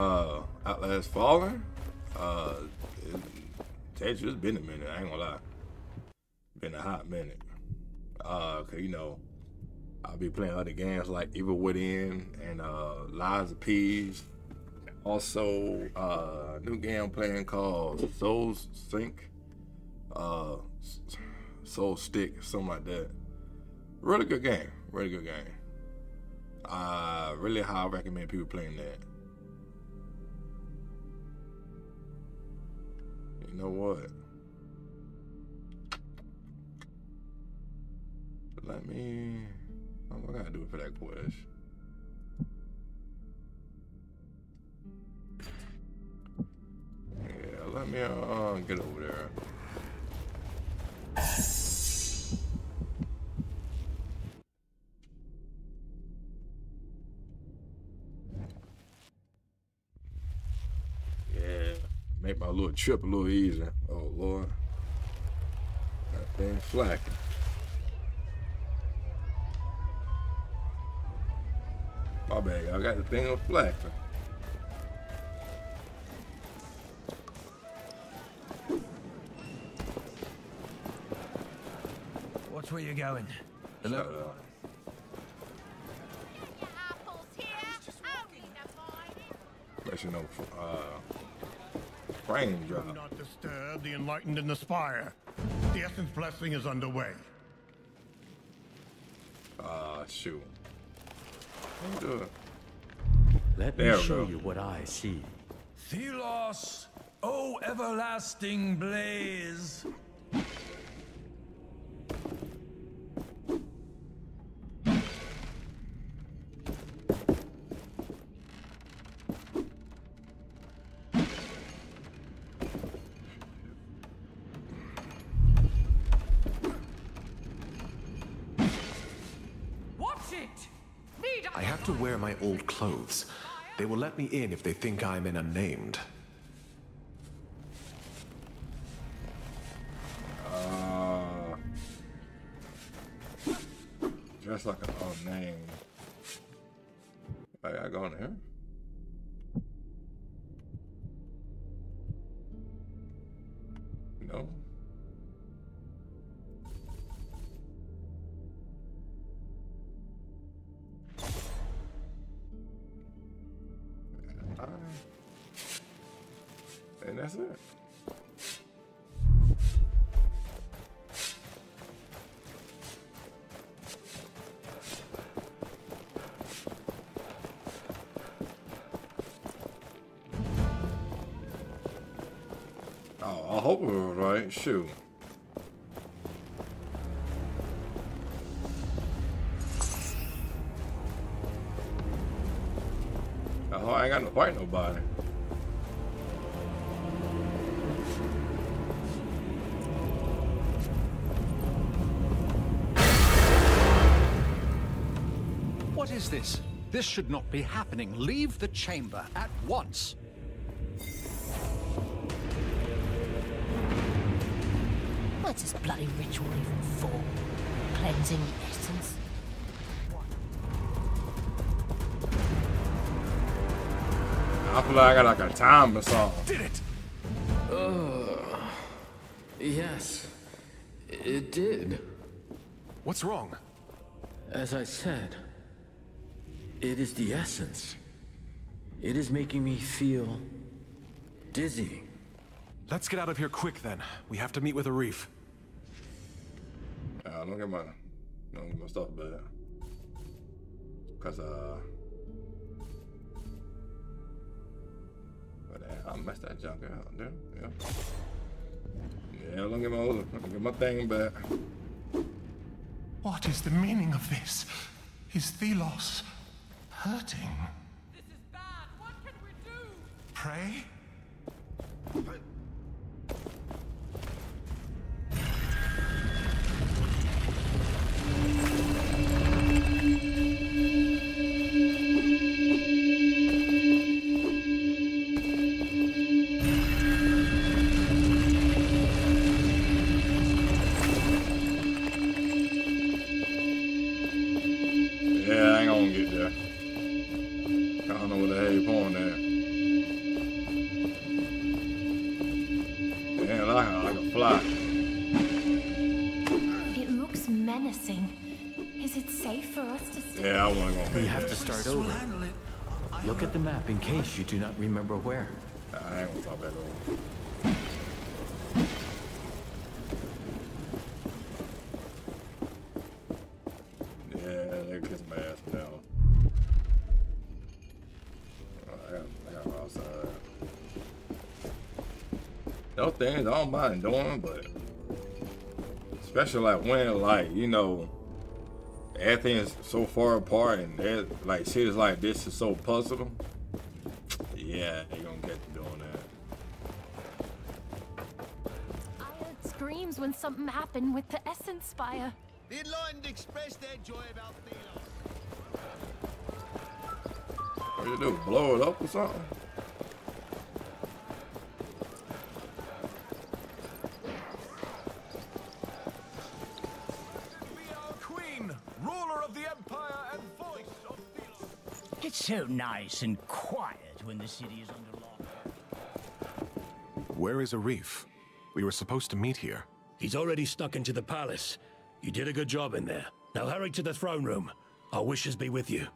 Atlas Fallen. It's been a minute, I ain't gonna lie. Been a hot minute. Cause you know, I'll be playing other games like Evil Within and Lies of P. Also, new game I'm playing called Soul Sync, Soul Stick, something like that. Really good game, really good game. Really highly recommend people playing that. You know what? Let me. What gotta do for that quest? Yeah, let me get over there. Yeah, make my little trip a little easier. Oh Lord, that thing slacking. My bad, y'all got the thing on flack. Watch where you're going. Hello. That's no frame drop. Do not disturb the enlightened and the spire. The essence blessing is underway. Shoot. Let me show you what I see. Thelos, O everlasting blaze. I have to wear my old clothes. They will let me in if they think I'm an unnamed. Dressed like an unnamed. I gotta go in here. No. And that's it. Oh, I hope we were right. Shoot. Oh, I ain't got to fight nobody. What is this? This should not be happening. Leave the chamber at once. What's this bloody ritual even for? Cleansing the essence? I feel like I got like a time or something. Did it? Yes, it did. What's wrong? As I said, it is the essence. It is making me feel dizzy. Let's get out of here quick then. We have to meet with Arif. Don't get my stuff back. Cause I messed that junk out, dude. Yeah, let me get my thing back. What is the meaning of this? Is Thelos hurting? This is bad. What can we do? Pray? Yeah, I ain't gonna get there. I don't know what the hell you're pouring there. block. It looks menacing. Is it safe for us to stay? Yeah, I want to go home. We have to start over. Look at the map in case you do not remember where. I ain't gonna talk that over. Things I don't mind doing, but especially like when, like, you know, everything's so far apart and like shit is like this is so puzzling. Yeah, they gonna get to doing that. I heard screams when something happened with the essence spire. The enlightened expressed their joy about Thelos. What you do? Blow it up or something? So nice and quiet when the city is under lockdown. Where is Arif? We were supposed to meet here. He's already snuck into the palace. You did a good job in there. Now hurry to the throne room. Our wishes be with you.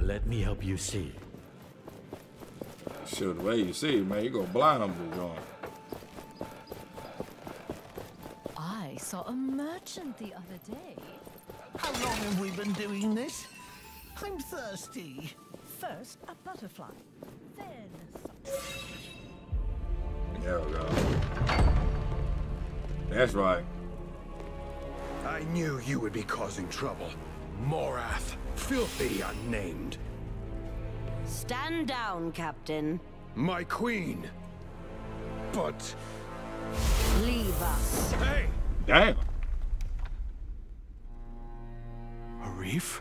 Let me help you see. Sure, the way you see, man, you go blind on the joint. I saw a merchant the other day. How long have we been doing this? I'm thirsty. First, a butterfly. Then... There we go. That's right. I knew you would be causing trouble. Morath, filthy unnamed. Stand down, Captain. My queen. But... Leave us. Hey! Damn! Arif?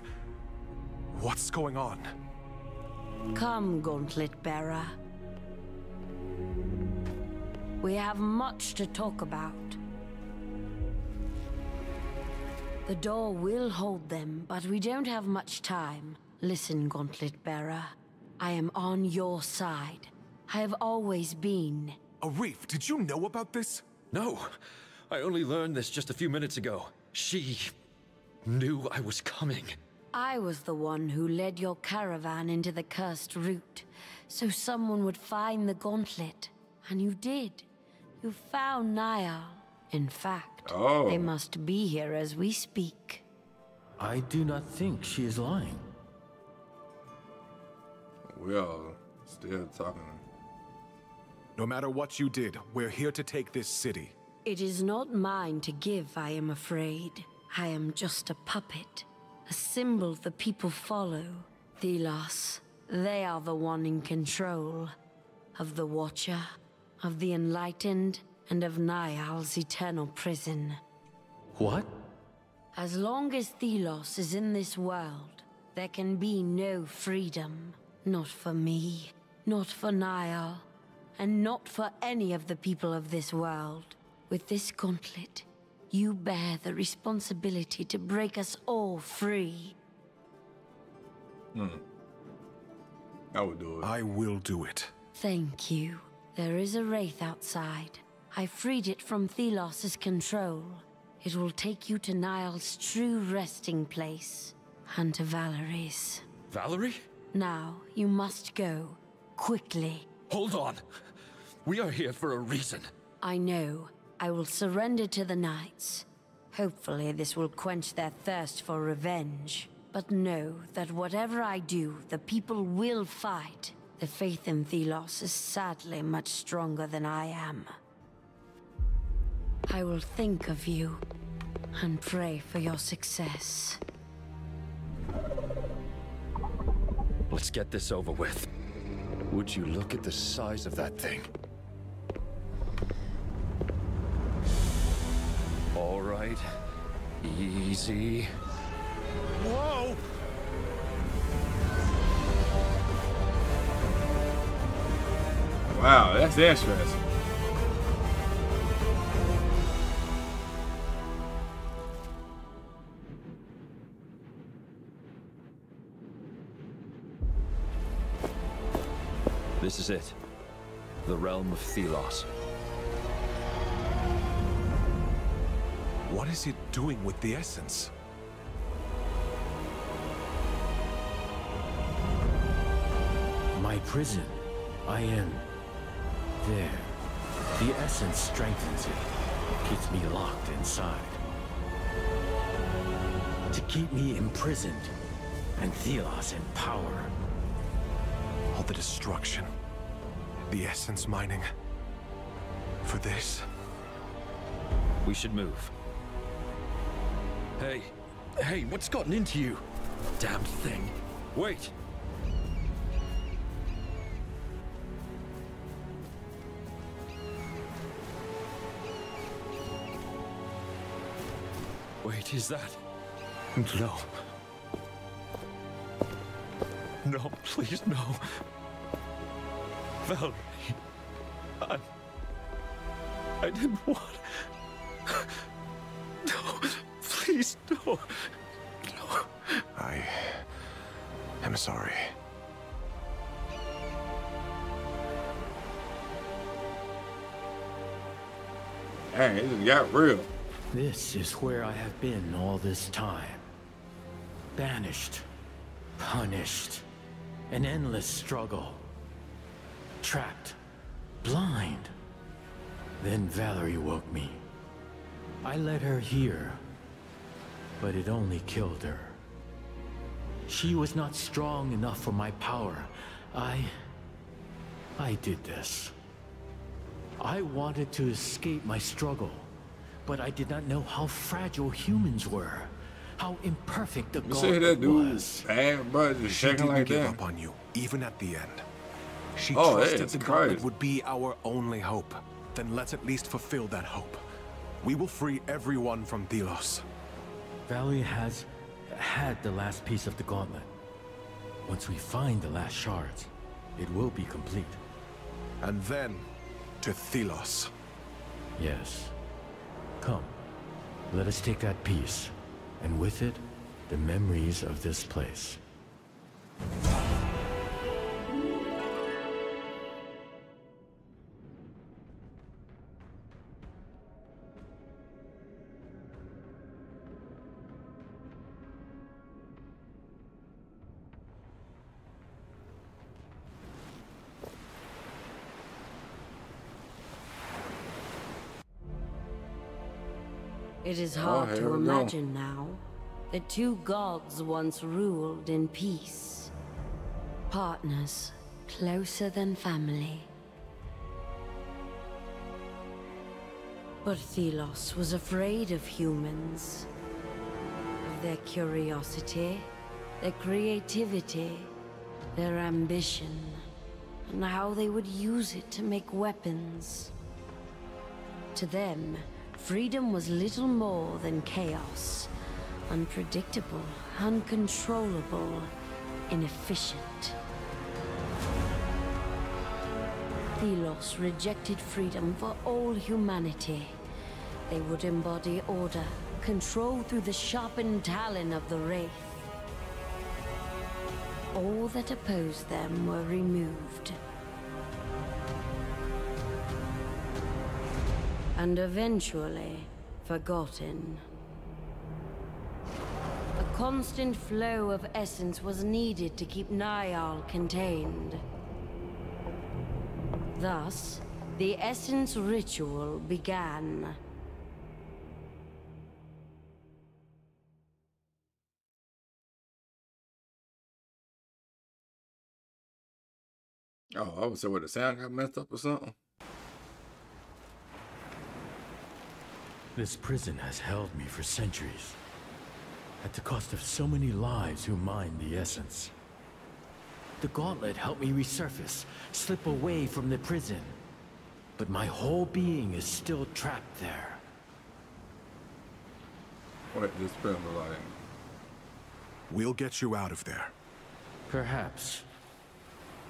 What's going on? Come, Gauntlet Bearer. We have much to talk about. The door will hold them, but we don't have much time. Listen, Gauntlet Bearer. I am on your side. I have always been. Arif, did you know about this? No. I only learned this just a few minutes ago. She... knew I was coming. I was the one who led your caravan into the cursed route, so someone would find the gauntlet. And you did. You found Naya. In fact, they must be here as we speak. I do not think she is lying. We are still talking. No matter what you did, we're here to take this city. It is not mine to give, I am afraid. I am just a puppet, a symbol the people follow. Thelos, they are the one in control of the Watcher, of the Enlightened, and of Niall's eternal prison. What? As long as Thelos is in this world, there can be no freedom. Not for me, not for Niall, and not for any of the people of this world. With this gauntlet, you bear the responsibility to break us all free. I will do it. I will do it. Thank you. There is a wraith outside. I freed it from Thelos' control. It will take you to Niall's true resting place. And to Valerie's. Valerie? Now, you must go. Quickly. Hold on. We are here for a reason. I know. I will surrender to the knights. Hopefully this will quench their thirst for revenge. But know that whatever I do, the people will fight. The faith in Thelos is sadly much stronger than I am. I will think of you and pray for your success. Let's get this over with. Would you look at the size of that thing? All right. Easy. Whoa! Wow, that's interesting. This is it. the realm of Thelos. What is it doing with the essence? My prison. I am there. The essence strengthens it, keeps me locked inside. To keep me imprisoned, and Thelos in power. All the destruction, the essence mining. For this? We should move. Hey, hey, what's gotten into you? Damn thing. Wait! Wait, is that? No. No, please, no. Valerie. I didn't want... No. Please, no. No. I am sorry. Dang, it just got real. This is where I have been all this time. Banished. Punished. An endless struggle. Trapped. Blind. Then Valerie woke me. I led her here. But it only killed her. She was not strong enough for my power. I did this. I wanted to escape my struggle. But I did not know how fragile humans were. How imperfect the gauntlet was. Bad, but she didn't like give that. Up on you, even at the end. She trusted the gauntlet would be our only hope. Then let's at least fulfill that hope. We will free everyone from Thelos. Valerie has had the last piece of the gauntlet. Once we find the last shards, it will be complete. And then, to Thelos. Yes. Come, let us take that piece. And with it, the memories of this place. It is hard to imagine now. The two gods once ruled in peace. Partners, closer than family. But Thelos was afraid of humans. Of their curiosity, their creativity, their ambition, and how they would use it to make weapons. To them, freedom was little more than chaos. Unpredictable, uncontrollable, inefficient. Thelos rejected freedom for all humanity. They would embody order, control through the sharpened talon of the Wraith. All that opposed them were removed. And eventually, forgotten. A constant flow of essence was needed to keep Niall contained. Thus, the essence ritual began. Oh, I would say where the sound got messed up or something. This prison has held me for centuries, at the cost of so many lives who mine the essence. The gauntlet helped me resurface, slip away from the prison, but my whole being is still trapped there. What is paralyzing? We'll get you out of there. Perhaps.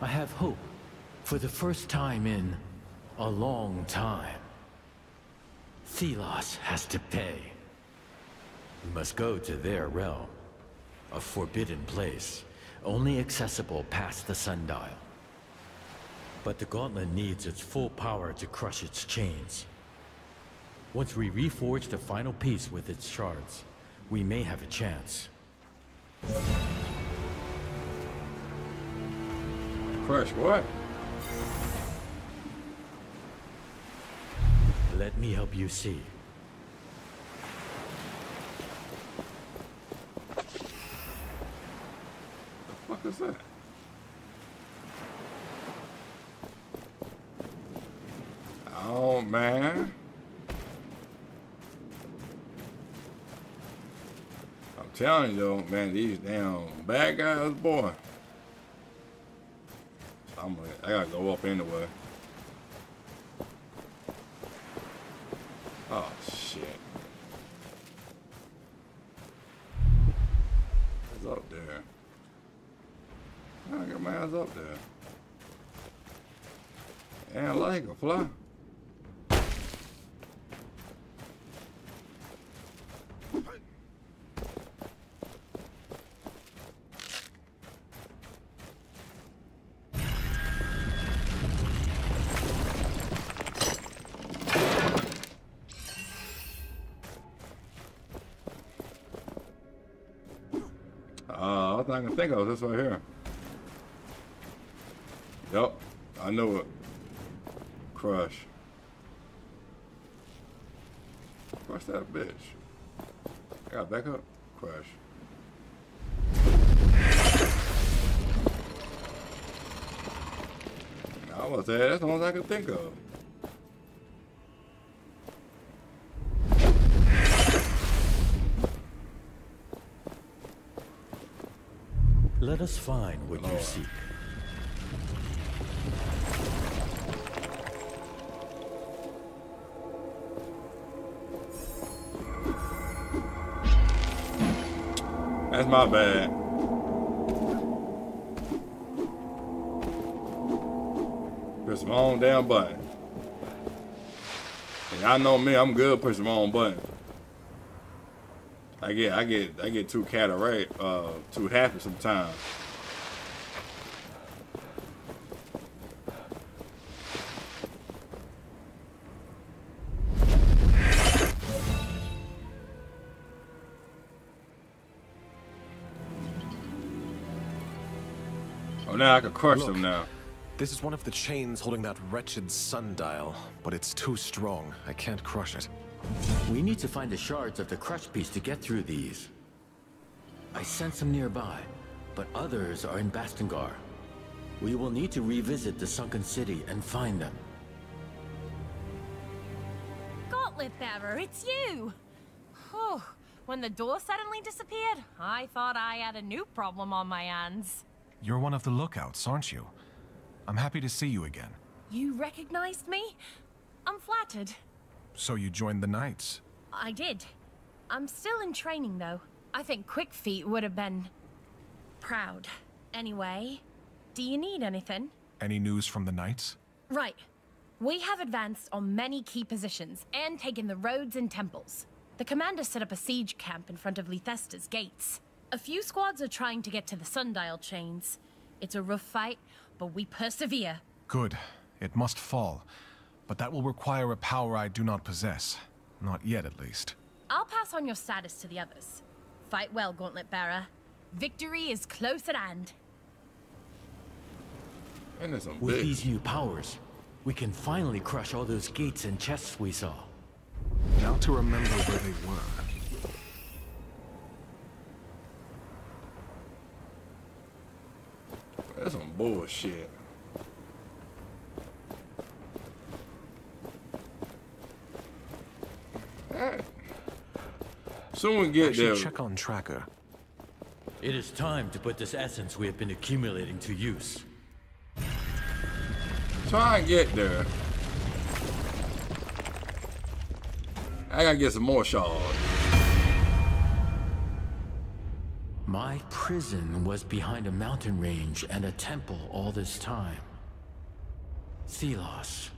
I have hope, for the first time in a long time. Thelos has to pay. We must go to their realm. A forbidden place, only accessible past the sundial. But the gauntlet needs its full power to crush its chains. Once we reforge the final piece with its shards, we may have a chance. Crash, what? Let me help you see. What the fuck is that? Oh, man. I'm telling you, though, man, these damn bad guys, boy. I gotta go up anyway. Oh, shit. It's up there. I got my ass up there. And like a fly. I can think of this right here. Yep, I know it. Crush. Crush that bitch. I gotta back up. Crush. I was there. That's the ones I could think of. Let us find what you seek. That's my bad. Push my own damn button. And I know me, I'm good pushing my own button. I get too cataract, too happy sometimes. Oh, now I can crush them now. This is one of the chains holding that wretched sundial, but it's too strong. I can't crush it. We need to find the shards of the crush piece to get through these. I sense them nearby, but others are in Bastingar. We will need to revisit the sunken city and find them. Gauntlet Bearer, it's you! Oh, when the door suddenly disappeared, I thought I had a new problem on my hands. You're one of the lookouts, aren't you? I'm happy to see you again. You recognized me? I'm flattered. So you joined the Knights? I did. I'm still in training, though. I think Quick Feet would have been proud. Anyway, do you need anything? Any news from the Knights? Right. We have advanced on many key positions and taken the roads and temples. The commander set up a siege camp in front of Lethesta's gates. A few squads are trying to get to the sundial chains. It's a rough fight, but we persevere. Good. It must fall. But that will require a power I do not possess. Not yet, at least. I'll pass on your status to the others. Fight well, Gauntlet Bearer. Victory is close at hand. With these new powers, we can finally crush all those gates and chests we saw. Now to remember where they were. That's some bullshit. Someone get there. Check on Tracker. It is time to put this essence we have been accumulating to use. Try and get there. I gotta get some more shards. My prison was behind a mountain range and a temple all this time. Thelos.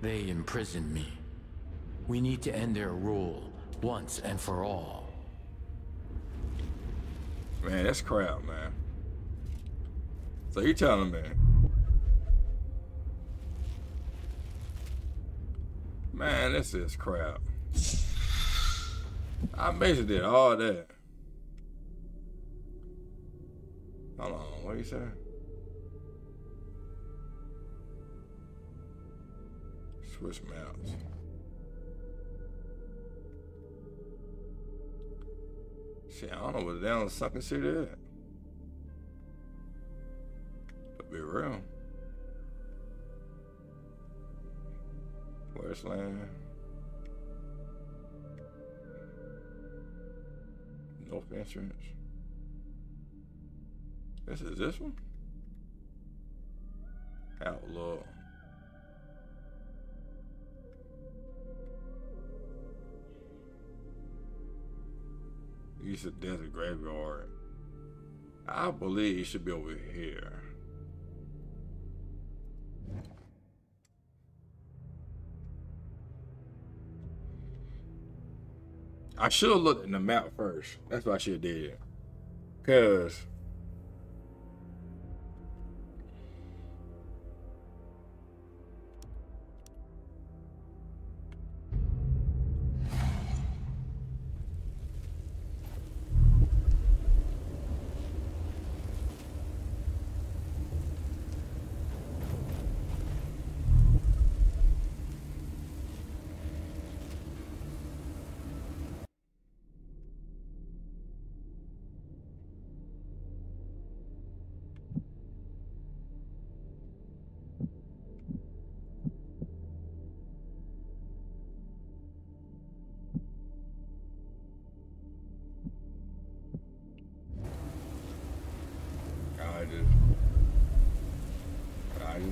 They imprisoned me. We need to end their rule, once and for all. Man, that's crap, man. So you're telling me Man, this is crap. I basically did all that. Hold on, what you say? Switch maps. Shit, I don't know what the damn sucking shit is. To be real. Westland. North entrance. This is this one? Outlaw. You said there's a graveyard. I believe you should be over here. I should have looked at the map first. That's what I should have did. Cause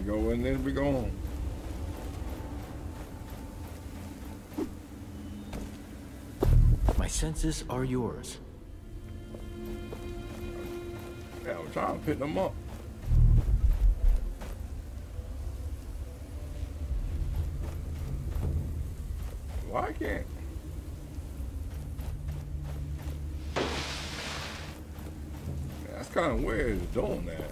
go in there and be gone. My senses are yours. Yeah, I'm trying to pick them up. Why can't? Man, that's kind of weird it's doing that.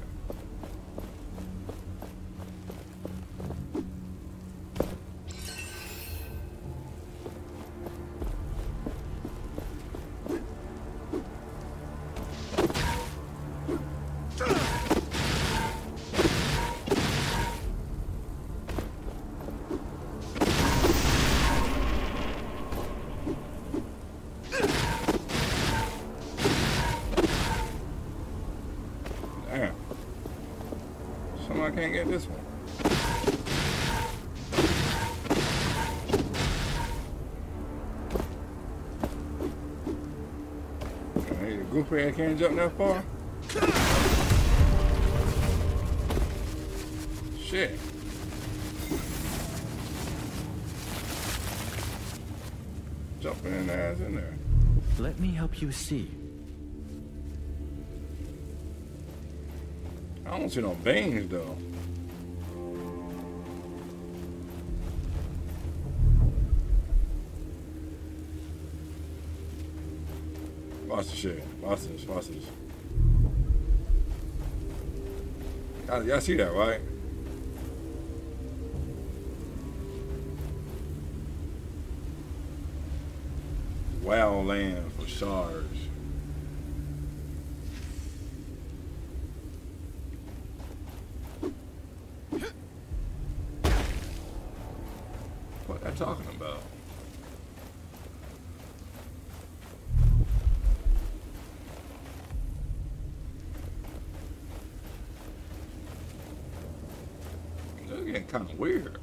Can't get this one. Hey, the goofy ass can't jump that far. Shit. Jumping in the ass in there. Let me help you see. I don't see no veins though. Watch the shit. Watch this. Watch this. Y'all see that, right? Wow, land for shards. Talking about they're getting kind of weird.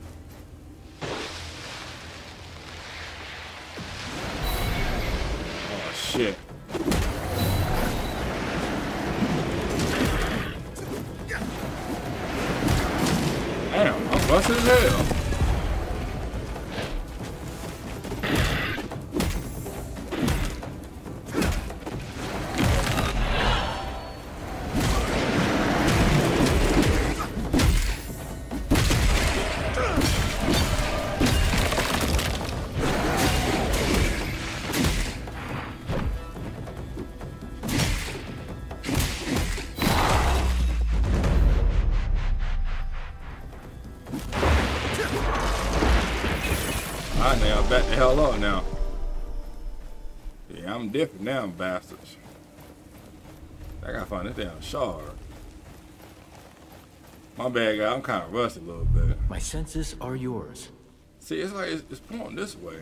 Oh shit. Damn, I'm busted as hell. now. Back the hell up now. Yeah, I'm different now, bastards. I gotta find this damn shard. My bad, guy. I'm kind of rusty a little bit. My senses are yours. See, it's like it's pointing this way.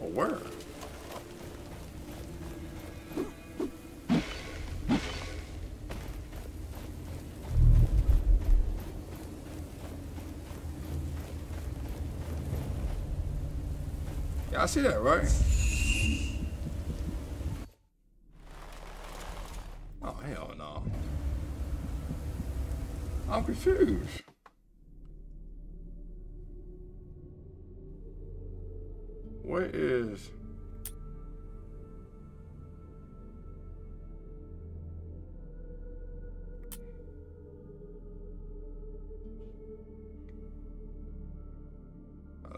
Or where? I see that, right? Oh, hell no. I'm confused. Where is...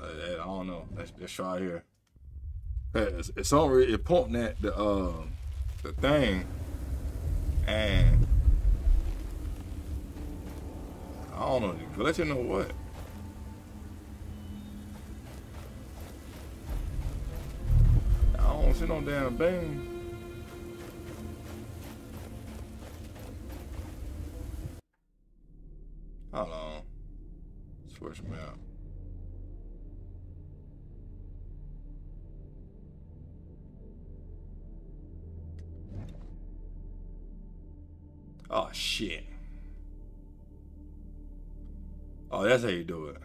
I don't know. Let's try here. It's already pointing at the thing, and I don't know. But let you know what. I don't see no damn thing. Hold on. Switch me out. Oh, shit. Oh, that's how you do it.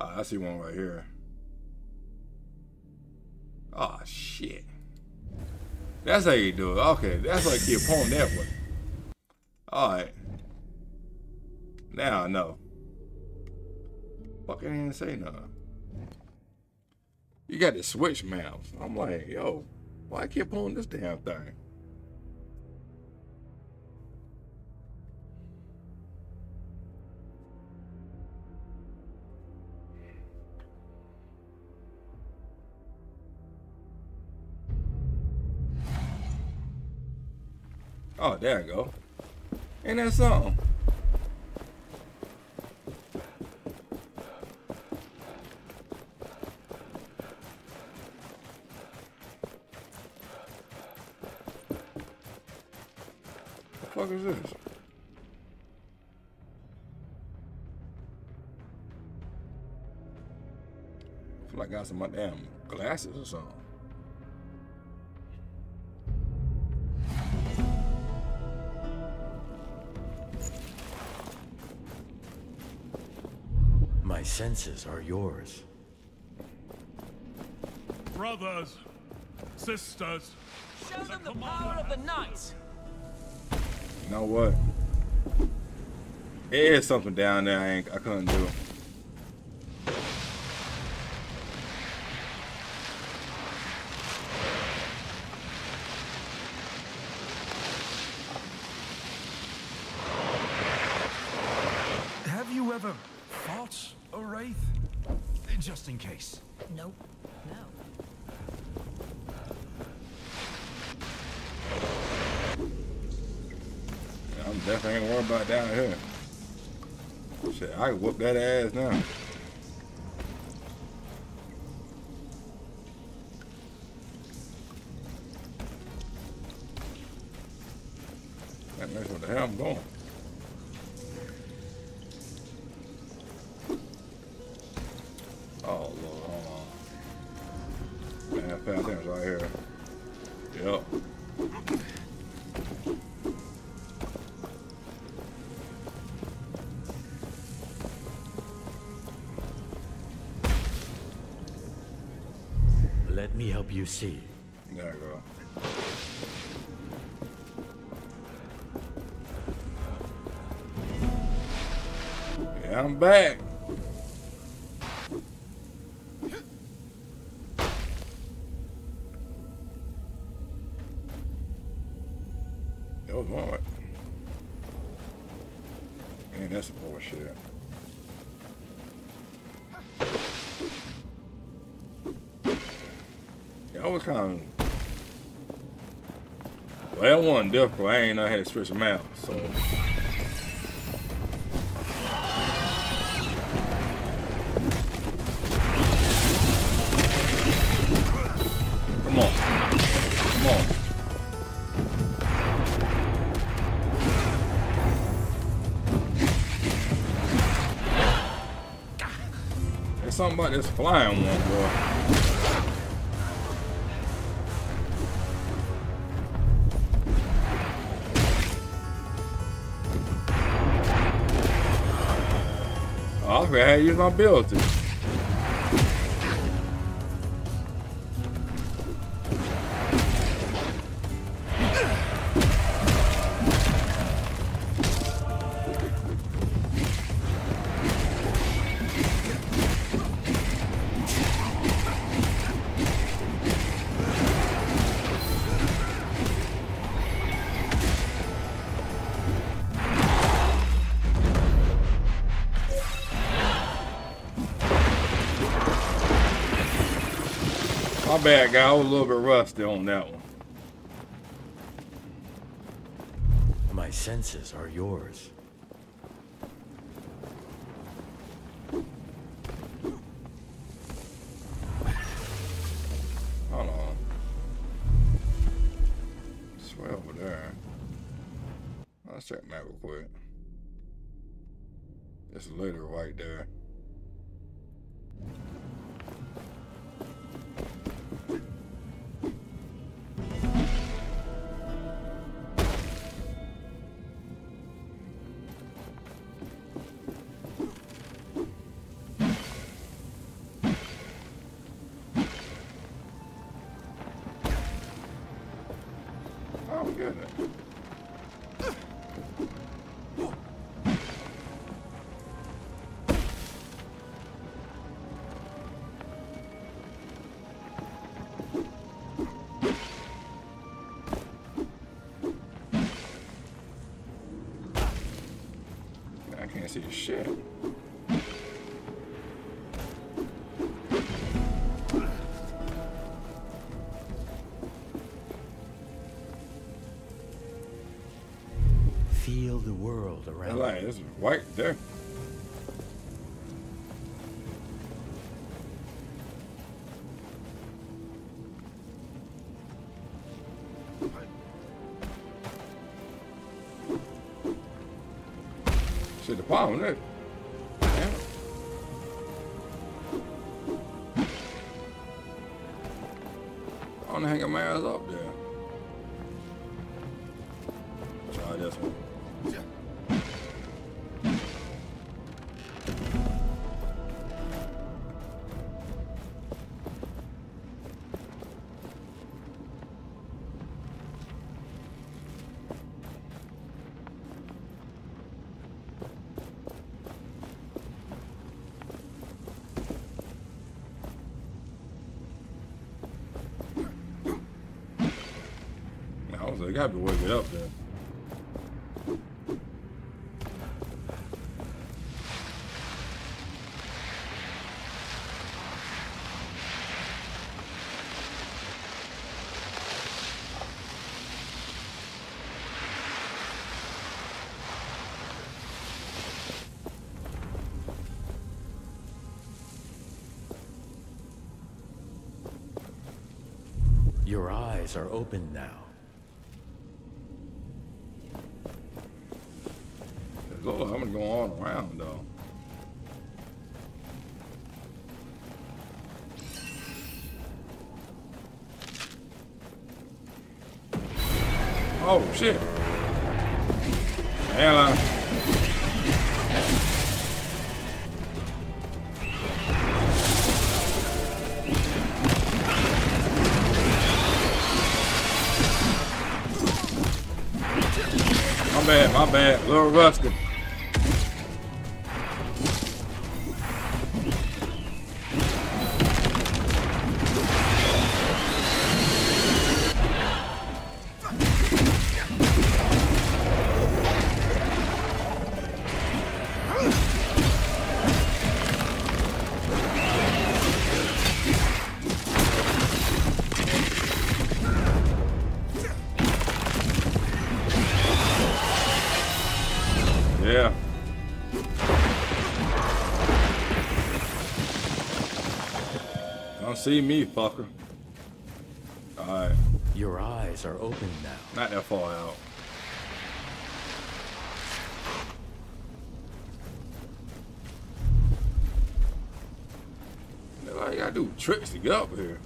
Oh, I see one right here. Oh, shit. That's how you do it. Okay, that's like the opponent that way. Alright. Now I know. Fuck, I didn't say nothing. You got to switch maps. I'm like, yo, why I keep pulling this damn thing? Oh, there I go. Ain't that something? The fuck is this? I feel like I got some of my damn glasses or something. My senses are yours. Brothers, sisters, show them the power of the night. You know what? There is something down there I couldn't do. Have you ever fought a wraith? Just in case. Nope. No. Yeah, I'm definitely ain't worried about down here. Shit, I can whoop that ass now. That makes what the hell I'm going. Oh, Lord, hold on. Man, that found things right here. Yep. Let me help you see. There you go. Yeah, I'm back. Man, that's some bullshit. Yeah, I was kind of... Well, that wasn't difficult. I ain't know how to switch them out, so... something about this flying one, boy. I had to use my ability. My bad, guy. I was a little bit rusty on that one. My senses are yours. Hold on. It's way over there. Let's check the map real quick. It's literally right there. See shit. Feel the world around. Like, this is right there. The problem is, damn. I don't hang my ass up there. Try this one. So you gotta be waking up there. Your eyes are open now. Lord, I'm gonna go all around though. Oh shit! Hello. My bad, little rusty. Yeah. Don't see me, fucker. Alright. Your eyes are open now. Not that far out. gotta do tricks to get up here.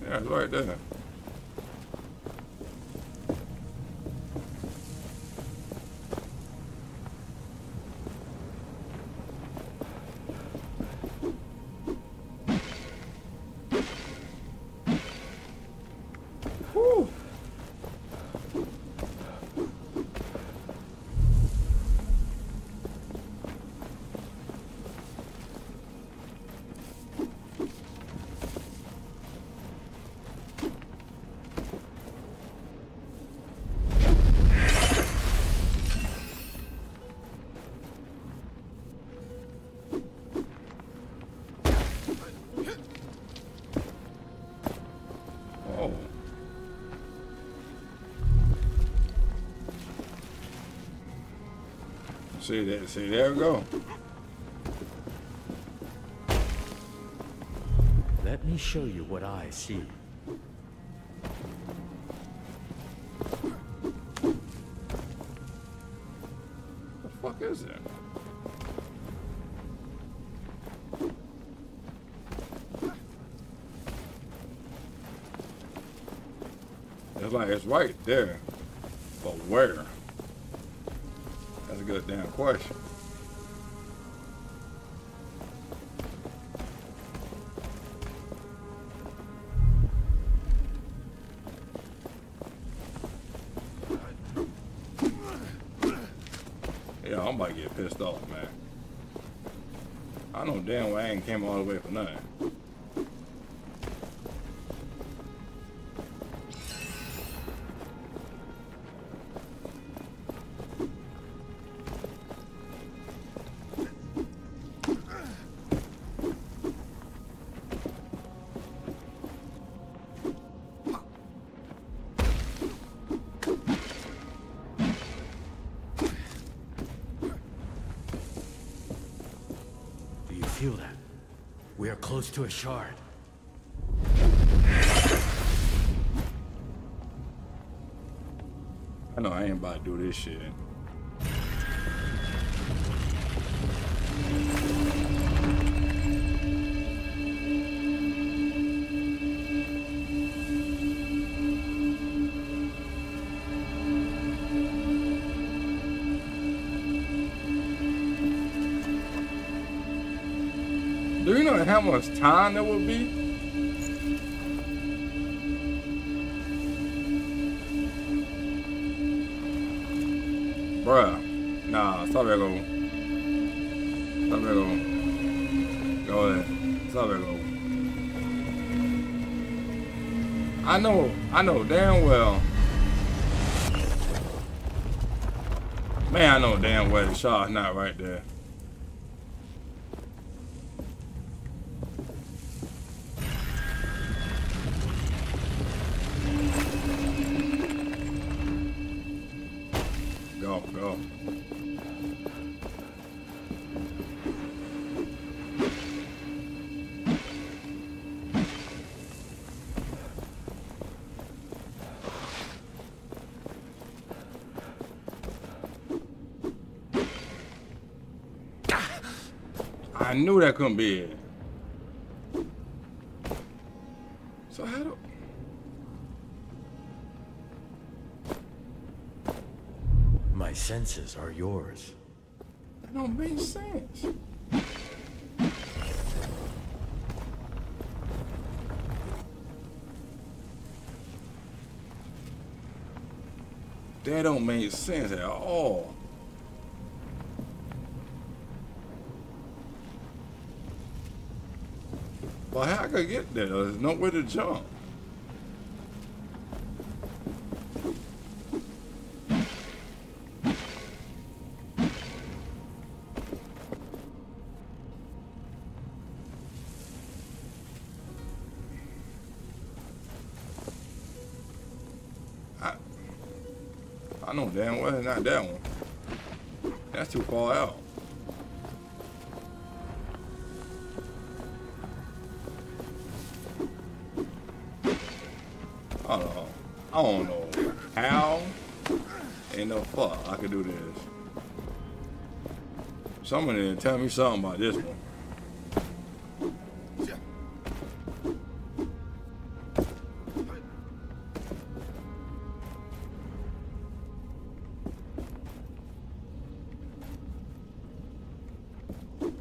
Yeah, it's right there. See that? See, there we go. Let me show you what I see. What the fuck is that? It's like it's right there, but where? Good damn question. Yeah, I'm about to get pissed off, man. I know damn well I ain't came all the way for nothing. To a shard. I know I ain't about to do this shit. Do you know how much time that would be? Bruh. Nah, stop that go. Stop that go. Go ahead. Stop that go. I know damn well. Man, I know damn well the shot's not right there. I knew that couldn't be it. So how do... My senses are yours. That don't make sense. That don't make sense at all. Well, how I could get there? There's nowhere to jump. I know damn well it's not that one. That's too far out. I don't know how in the fuck I could do this. Someone didn't tell me something about this one.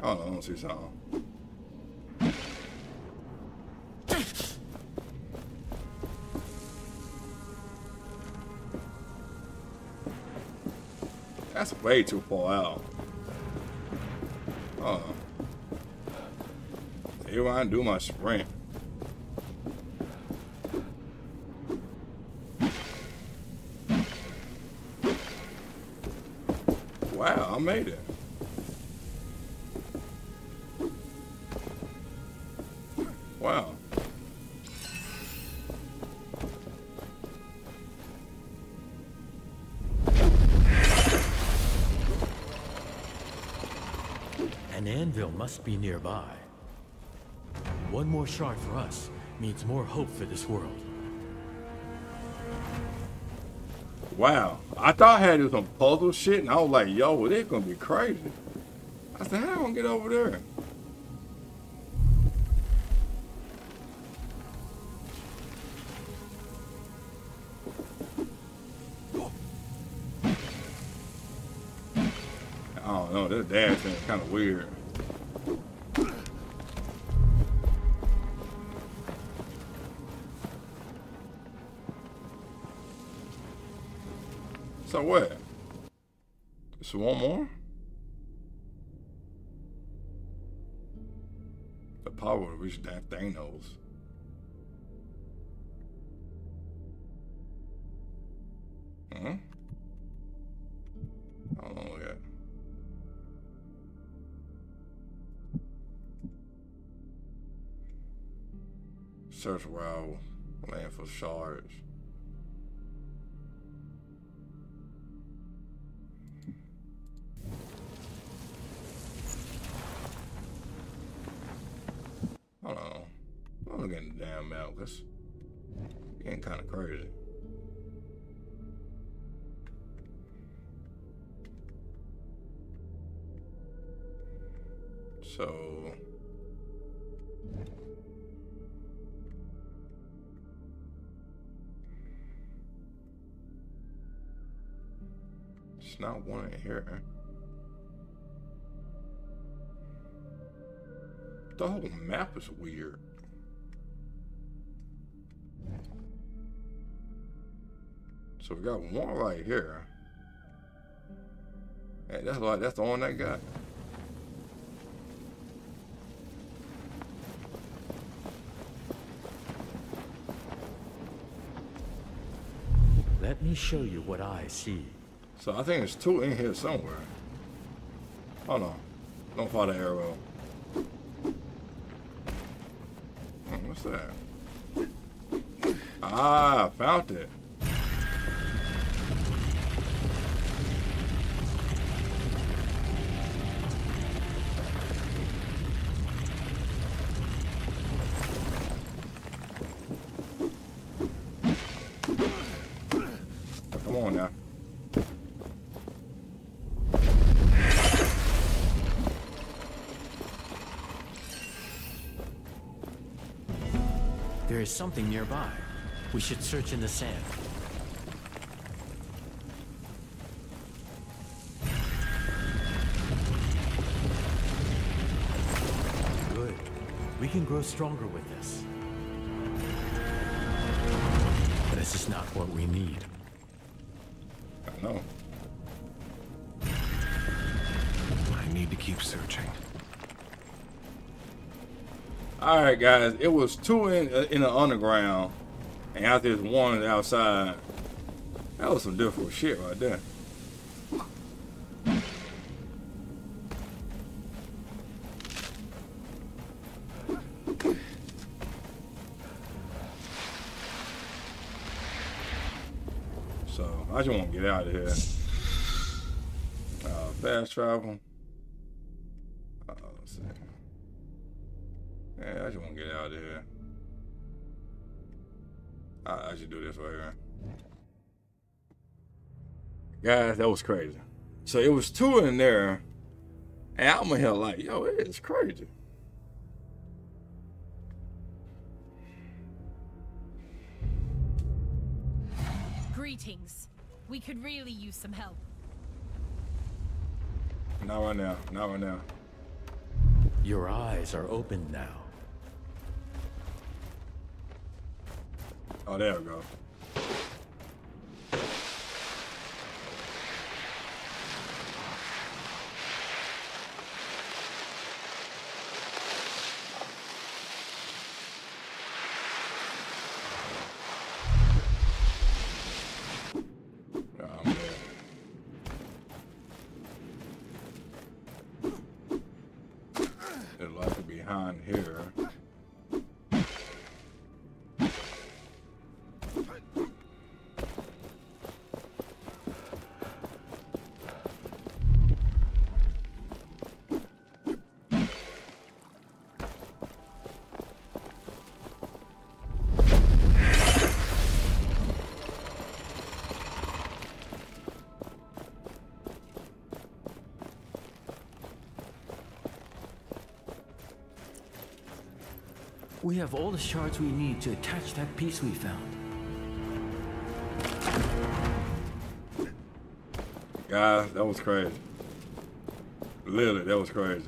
Oh, no, I don't see something. That's way too far out. Oh. Here I do my sprint. Wow, I made it. Wow. An anvil must be nearby. One more shard for us means more hope for this world. Wow. I thought I had to do some puzzle shit, and I was like, yo, well, they're gonna be crazy. I said, how am I gonna get over there? No, this dash thing is kind of weird. So what? Just one more? The power to reach that Thanos. Huh? I don't know what that. Search around land for shards. Hold on. I'm looking at the damn map. That's getting kind of crazy. So. It's not one in here. The whole map is weird. So we got one right here. Hey, that's like that's the one I got. Let me show you what I see. So I think there's two in here somewhere. Hold on. Don't follow the arrow. What's that? Ah, I found it. Come on now. There is something nearby. We should search in the sand. Good. We can grow stronger with this. But this is not what we need. I know. I need to keep searching. Alright guys, it was two in the underground, and out there's one outside. That was some different shit right there. So, I just want to get out of here. Fast travel. Let's see. Yeah, I just want to get out of here. I should do this right here. Guys, that was crazy. So it was two in there, and I'm here like, yo, it's crazy. Greetings. We could really use some help. Not right now. Not right now. Your eyes are open now. Oh, there we go. We have all the shards we need to attach that piece we found. Guys, that was crazy. Literally, that was crazy.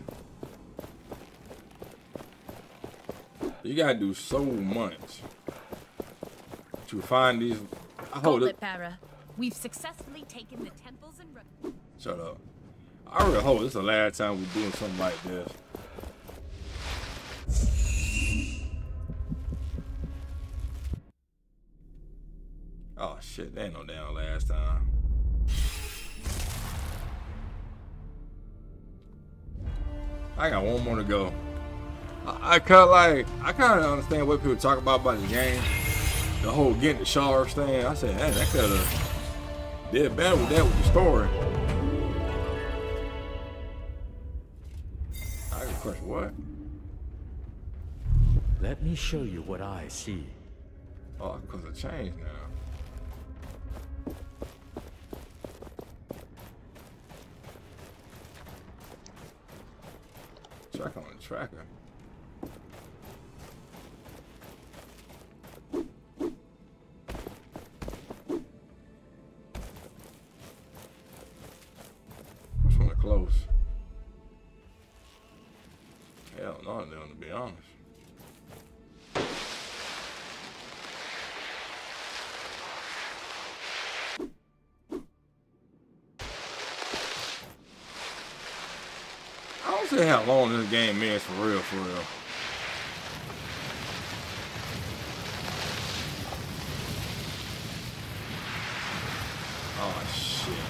You gotta do so much to find these. Hold it, Para. We've successfully taken the temples and. Shut up. I really hope this is the last time we're doing something like this. Shit, that ain't no down last time. I got one more to go. I kind of understand what people talk about the game. The whole getting the shards thing. I said, hey, that could have did better with that with the story. I can crush what? Let me show you what I see. Oh, because it changed now. Track on the tracker. Which one are close? Hell no, I'm down to be honest. See how long this game is for real. Oh shit.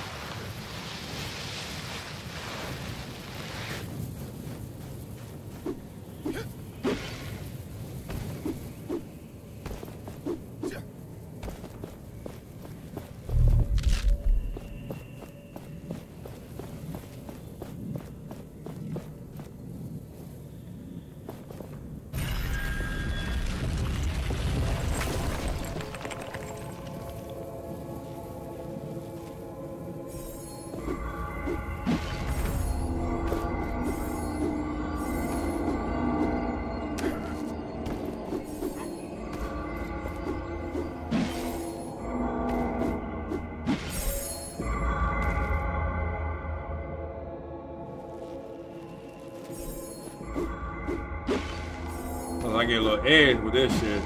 I get a little edge with this shit.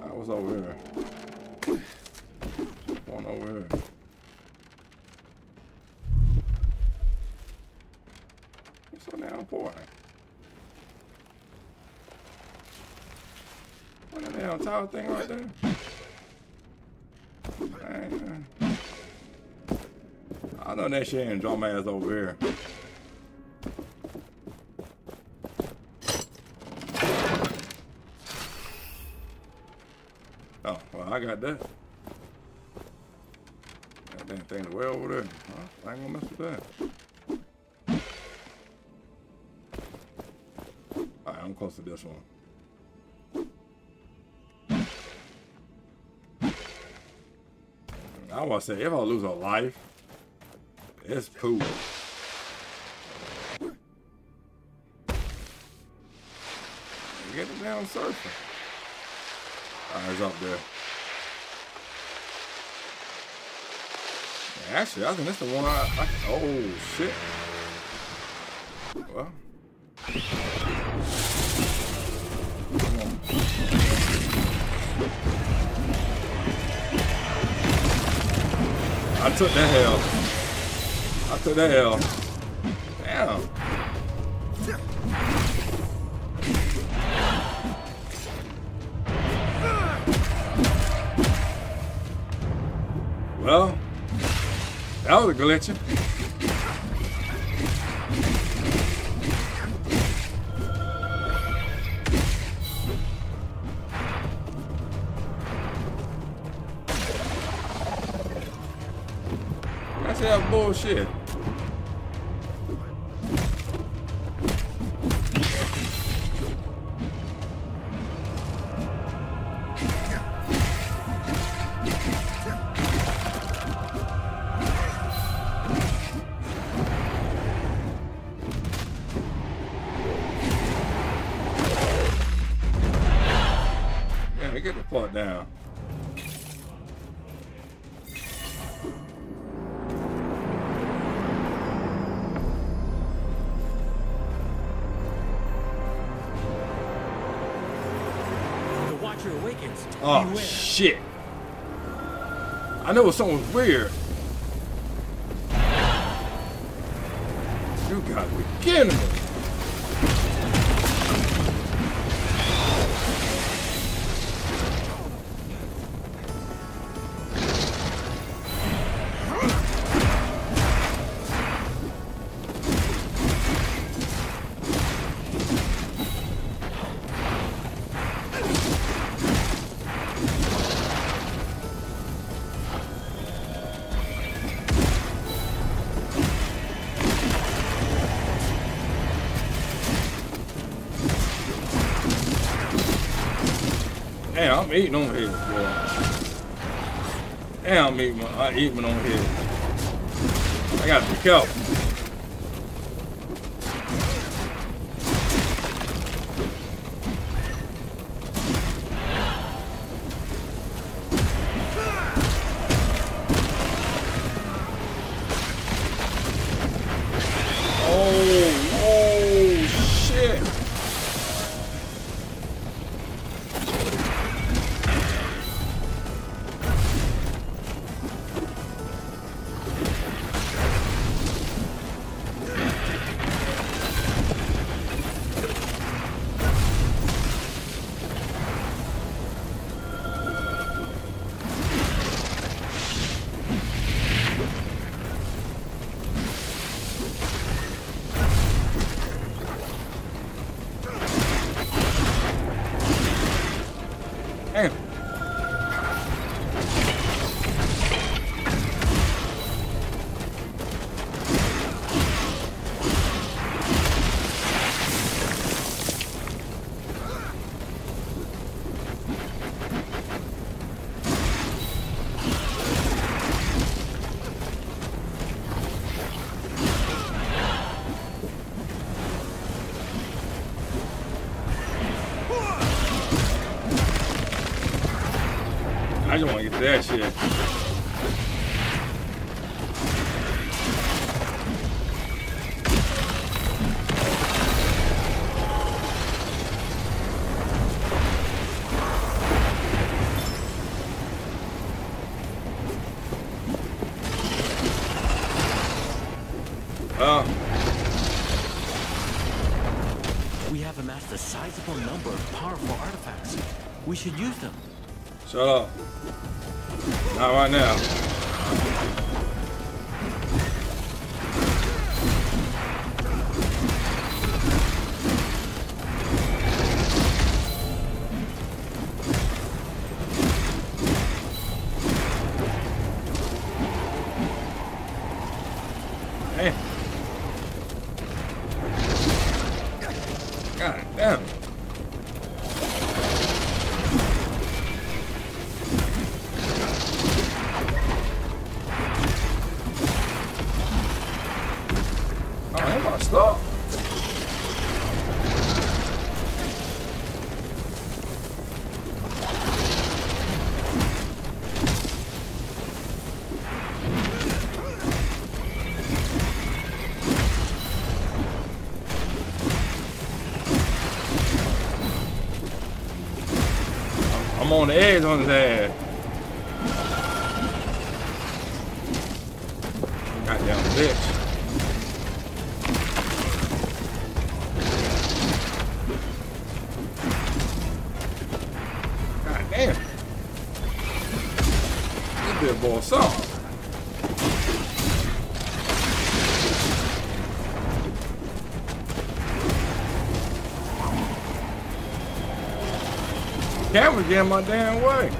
I was over here. One over here. What's on the outpour? That damn tower thing right there. Man. I know that shit ain't draw my ass over here. Oh, well, I got that. thing in the world will do. I ain't gonna mess with that. Alright, I'm close to this one. I want to say, if I lose a life, it's poo. Get the damn surfer. Alright, it's up there. Actually, I think that's the one I oh, shit. Well. I took that hell. Damn. Well, that was a glitch. That's that bullshit. Now. The Watcher awakens. Oh, beware. Shit. I know something was weird. You gotta be kidding me. I'm eating on here, boy. Damn, I'm eating on here. I got to be careful. Oh, shit. I just want to get to that shit. We have amassed a sizable number of powerful artifacts. We should use them. Shut up. Not right now. God damn it. Oh, I lost that. On the edge on his ass. Goddamn bitch. Goddamn. This big boy soft. Camera's getting my damn way.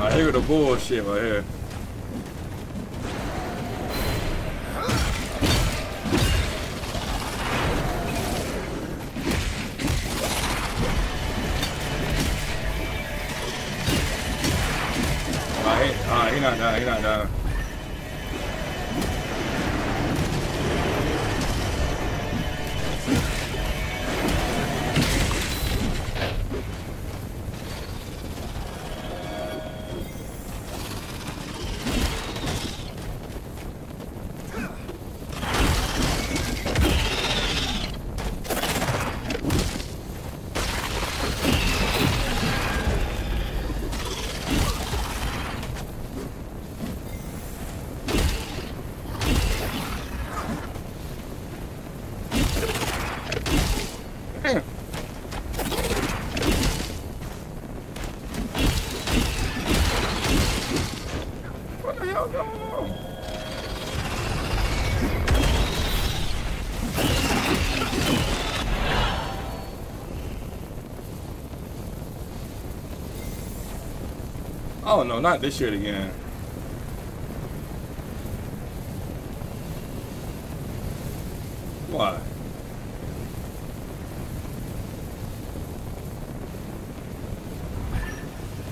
I hear the bullshit right here. He not down. Oh no, not this shit again. Why?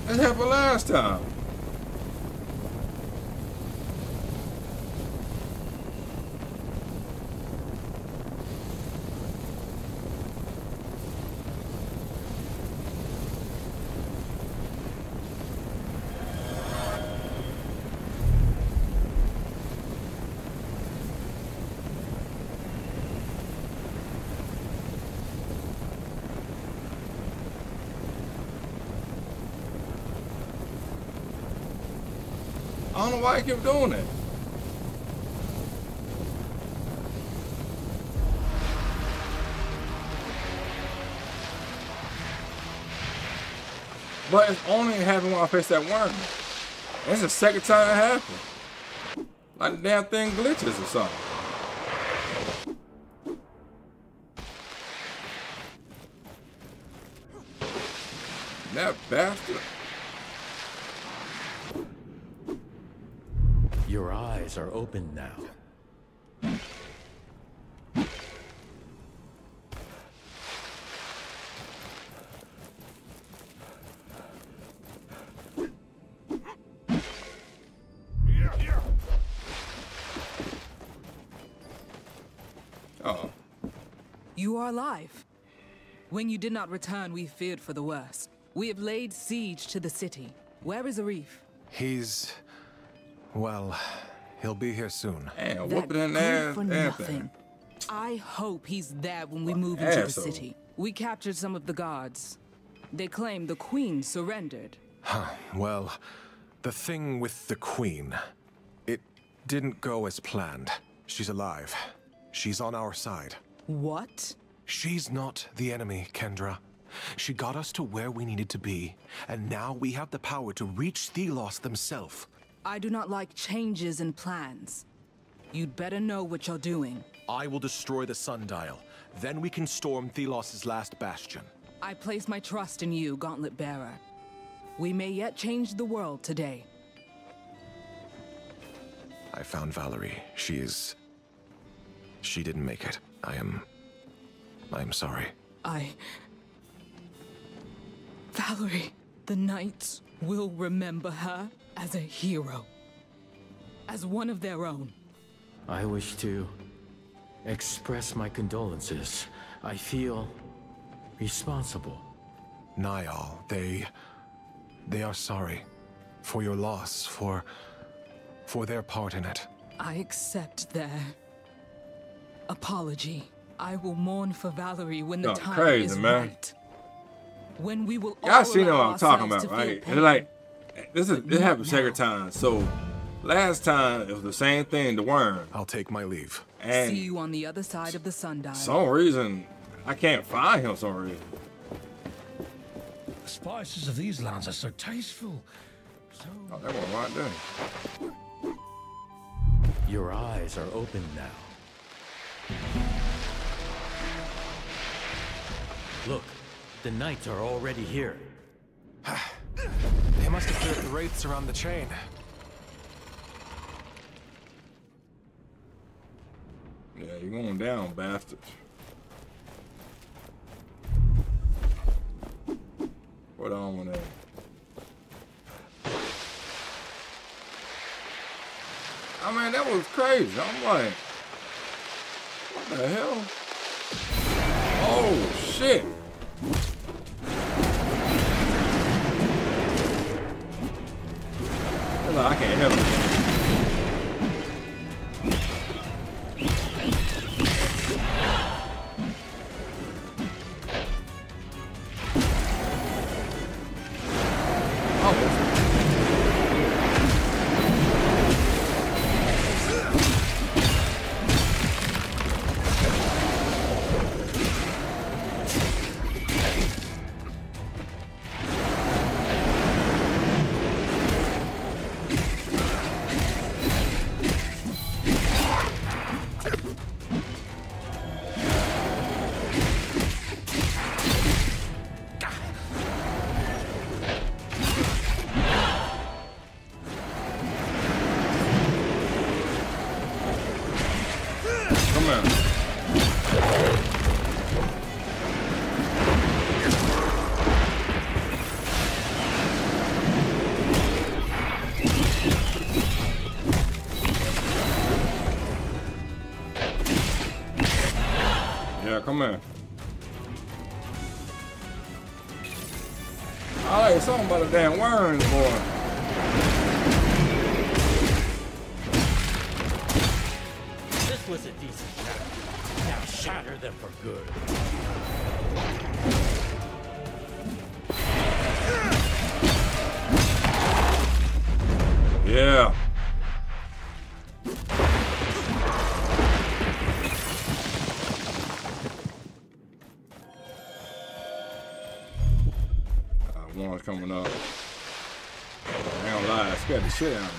That happened last time. I don't know why I keep doing it. But it's only happening when I face that worm. That's the second time it happened. Like the damn thing glitches or something. That bastard. Your eyes are open now. Uh-oh. You are alive. When you did not return, we feared for the worst. We have laid siege to the city. Where is Arif? He's... well, he'll be here soon. Damn, whooping in ass, nothing. I hope he's there when we move into the city. We captured some of the guards. They claim the queen surrendered. Huh, well, the thing with the queen, it didn't go as planned. She's alive. She's on our side. What? She's not the enemy, Kendra. She got us to where we needed to be, and now we have the power to reach Thelos themselves. I do not like changes in plans. You'd better know what you're doing. I will destroy the sundial. Then we can storm Thelos's last bastion. I place my trust in you, Gauntlet Bearer. We may yet change the world today. I found Valerie. She didn't make it. I am sorry. Valerie, the Knights will remember her as a hero. As one of their own. I wish to express my condolences. I feel responsible. Niall, they are sorry for your loss, for their part in it. I accept their apology. I will mourn for Valerie when the time is right. When we will. Y'all see what I'm talking about, right? And like, this happens second time. So last time it was the same thing. The worm. I'll take my leave. And see you on the other side of the sundial. Some reason I can't find him. Some reason. The spices of these lands are so tasteful. So... Oh, that one right there. Your eyes are open now. Look. The Knights are already here. They must have cleared the wraiths around the chain. Yeah, you're going down, bastards. What on with that? I mean, that was crazy. I'm like, what the hell? Oh, shit. I can't help Come on. I like something about a damn worms, boy. This was a decent shot. Now shatter them for good. Yeah. Coming up. I don't lie, I scared the shit out of me.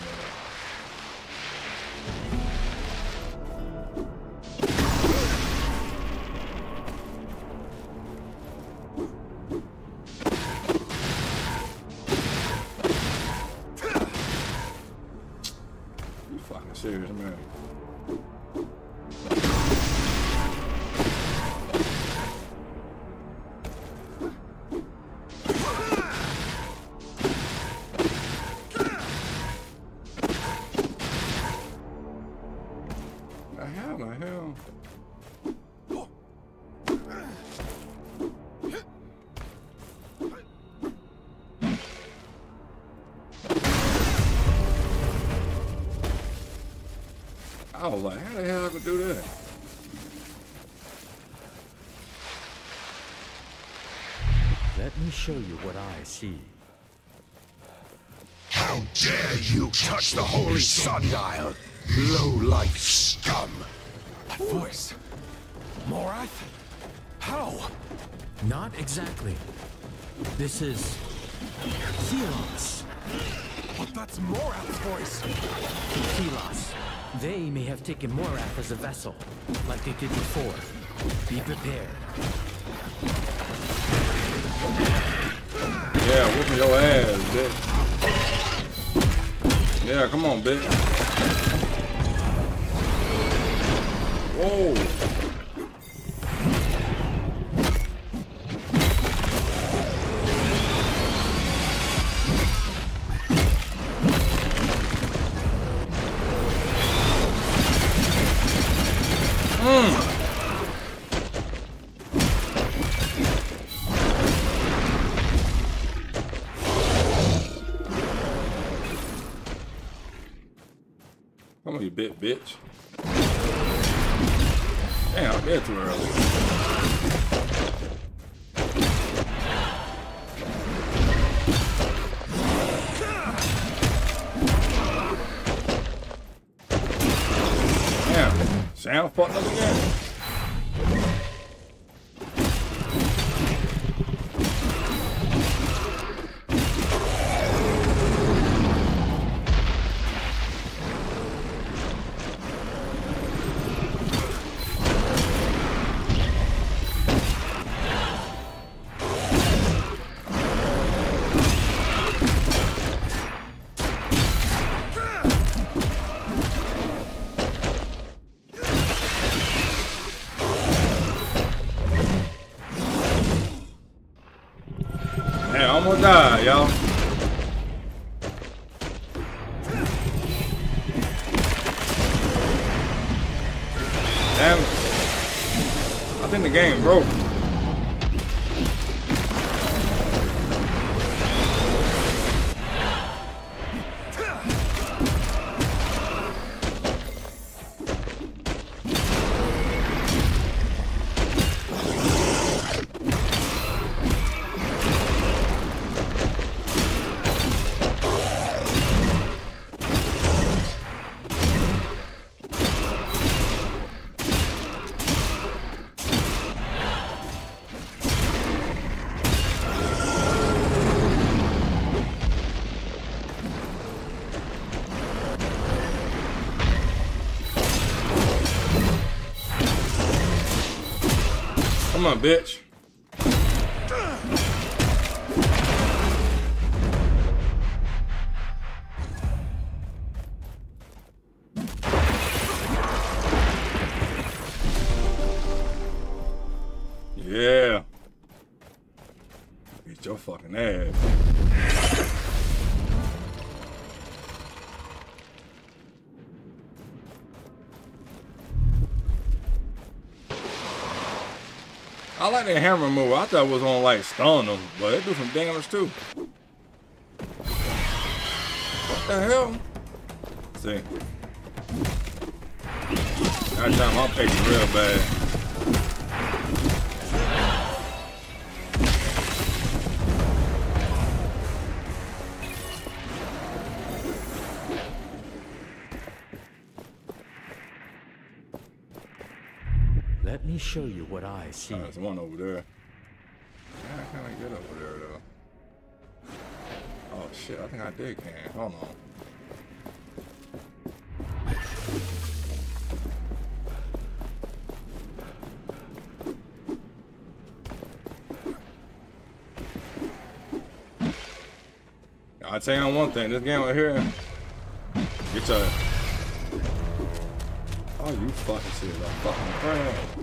I was like, how the hell I could do that? Let me show you what I see. How dare you touch the holy sundial, low-life scum! That voice, Morath? How? Not exactly. This is Theos. What That's Morath's voice! Telos, they may have taken Morath as a vessel, like they did before. Be prepared. Yeah, whooping your ass, bitch. Yeah, come on, bitch. Whoa! Come on, you bit bitch. Damn, I'm dead too early. Damn, Sam fucked up again. Almost died, y'all. Damn it. I think the game broke. Come on, bitch. Yeah. Beat your fucking ass. I like that hammer move. I thought it was on like stun them, but it do some damage too. What the hell? Let's see. That time I'll pay you real bad. Let me show you what I see. Oh, there's one over there. How can I get over there though? Oh shit, I think I did can. Hold on. I'll tell you one thing, this game right here. Get your oh, you fucking see that fucking crap.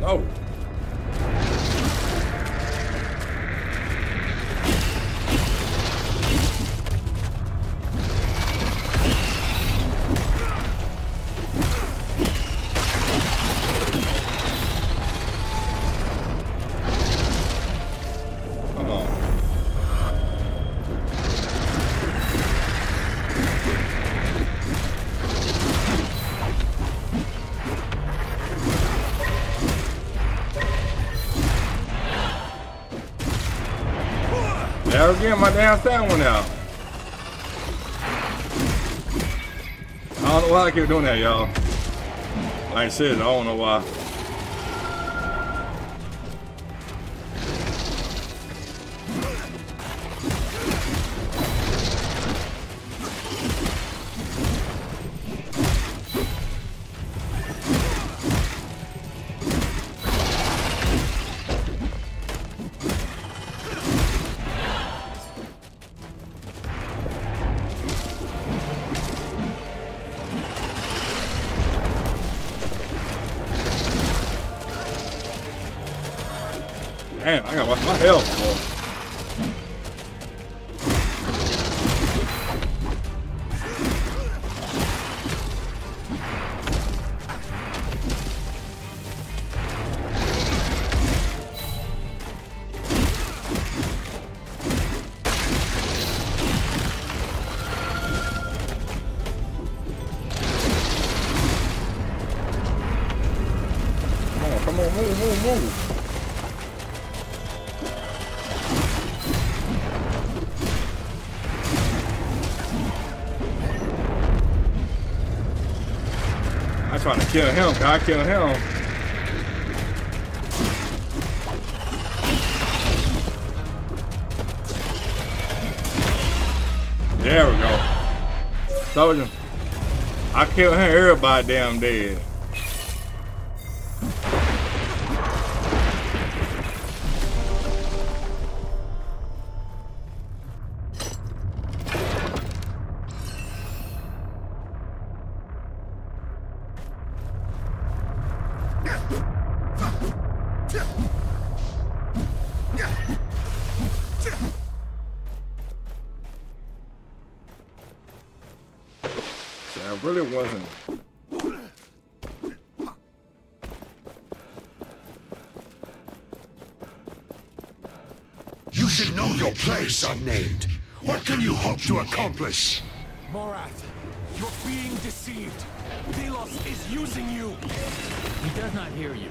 No. There again, my damn stand went out. I don't know why I keep doing that, y'all. Like I said, I don't know why. Damn, I gotta watch my health. Kill him, God, kill him. There we go. Told you. I killed him, everybody damn dead. Unnamed. What can you hope to accomplish? Morat, you're being deceived. Delos is using you. He does not hear you.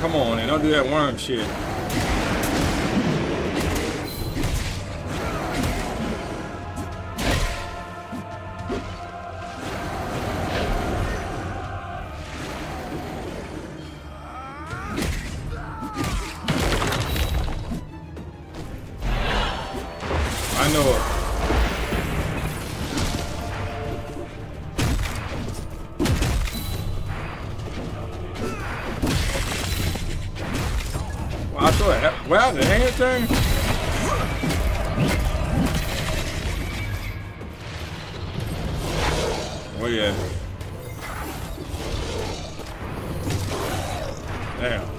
Come on, and don't do that worm shit. I know it. Wow, the hand thing? Oh yeah. Damn.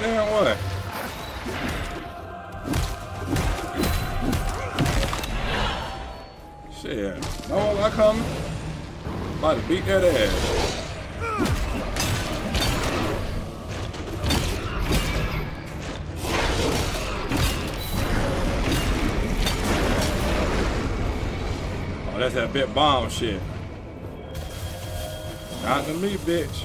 Damn, what? Shit. No, I come. About to beat that ass. Oh, that's that bit bomb shit. Not to me, bitch.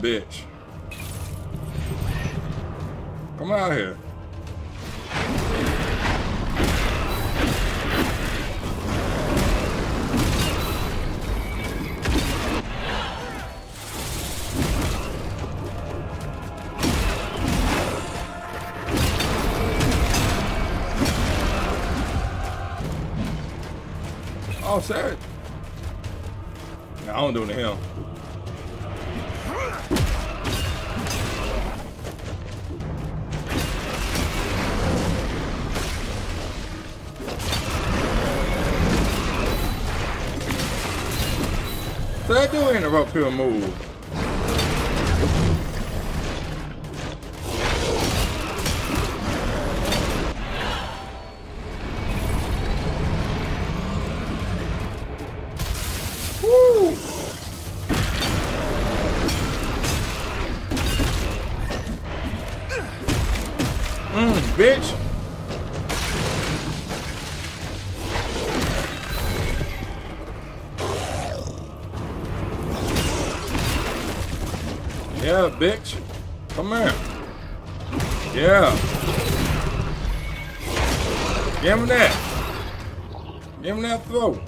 Bitch. Come out here. Oh, sir. No, I don't do it to him. that do interrupt your move? Woo! Bitch! Yeah, bitch. Come here. Yeah. Give him that. Give him that throw.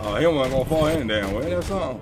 Oh, he wasn't gonna fall any damn way. That's all.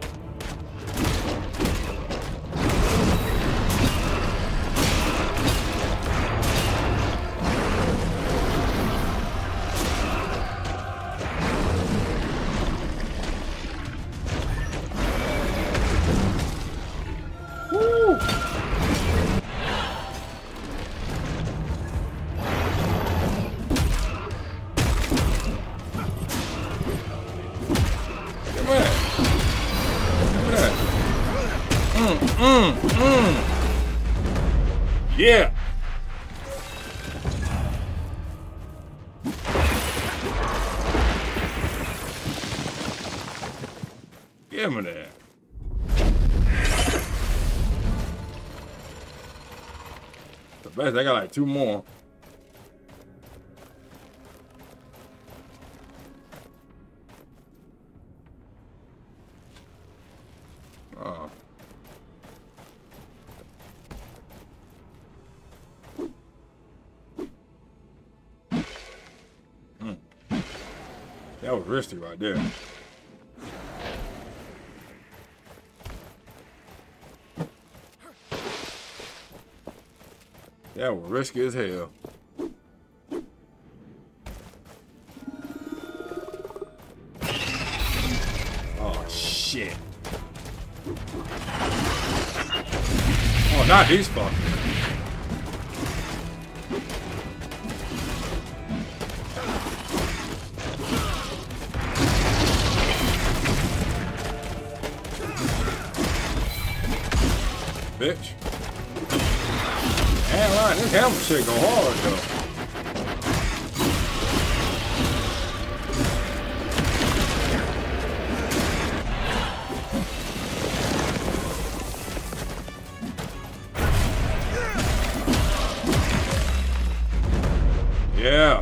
Yeah. Give me that. The best. I got like 2 more. That was risky right there. That was risky as hell. Oh, shit. Oh, not these fuckers. Bitch. Damn right, this hammer shit go hard though. Yeah.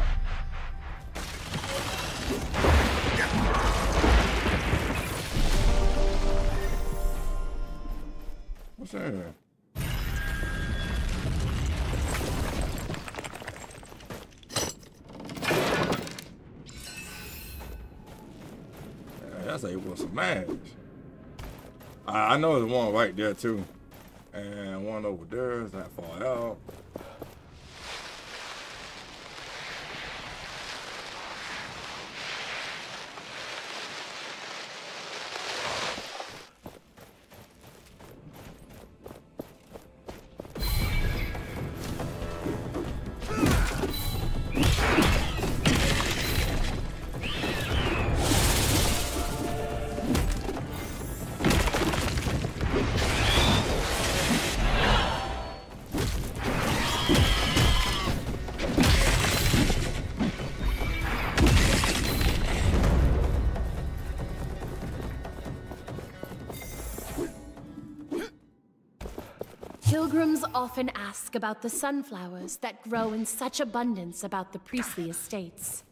What's that here? That's a smash. I know there's one right there too. And one over there is not far out. Pilgrims often ask about the sunflowers that grow in such abundance about the priestly estates.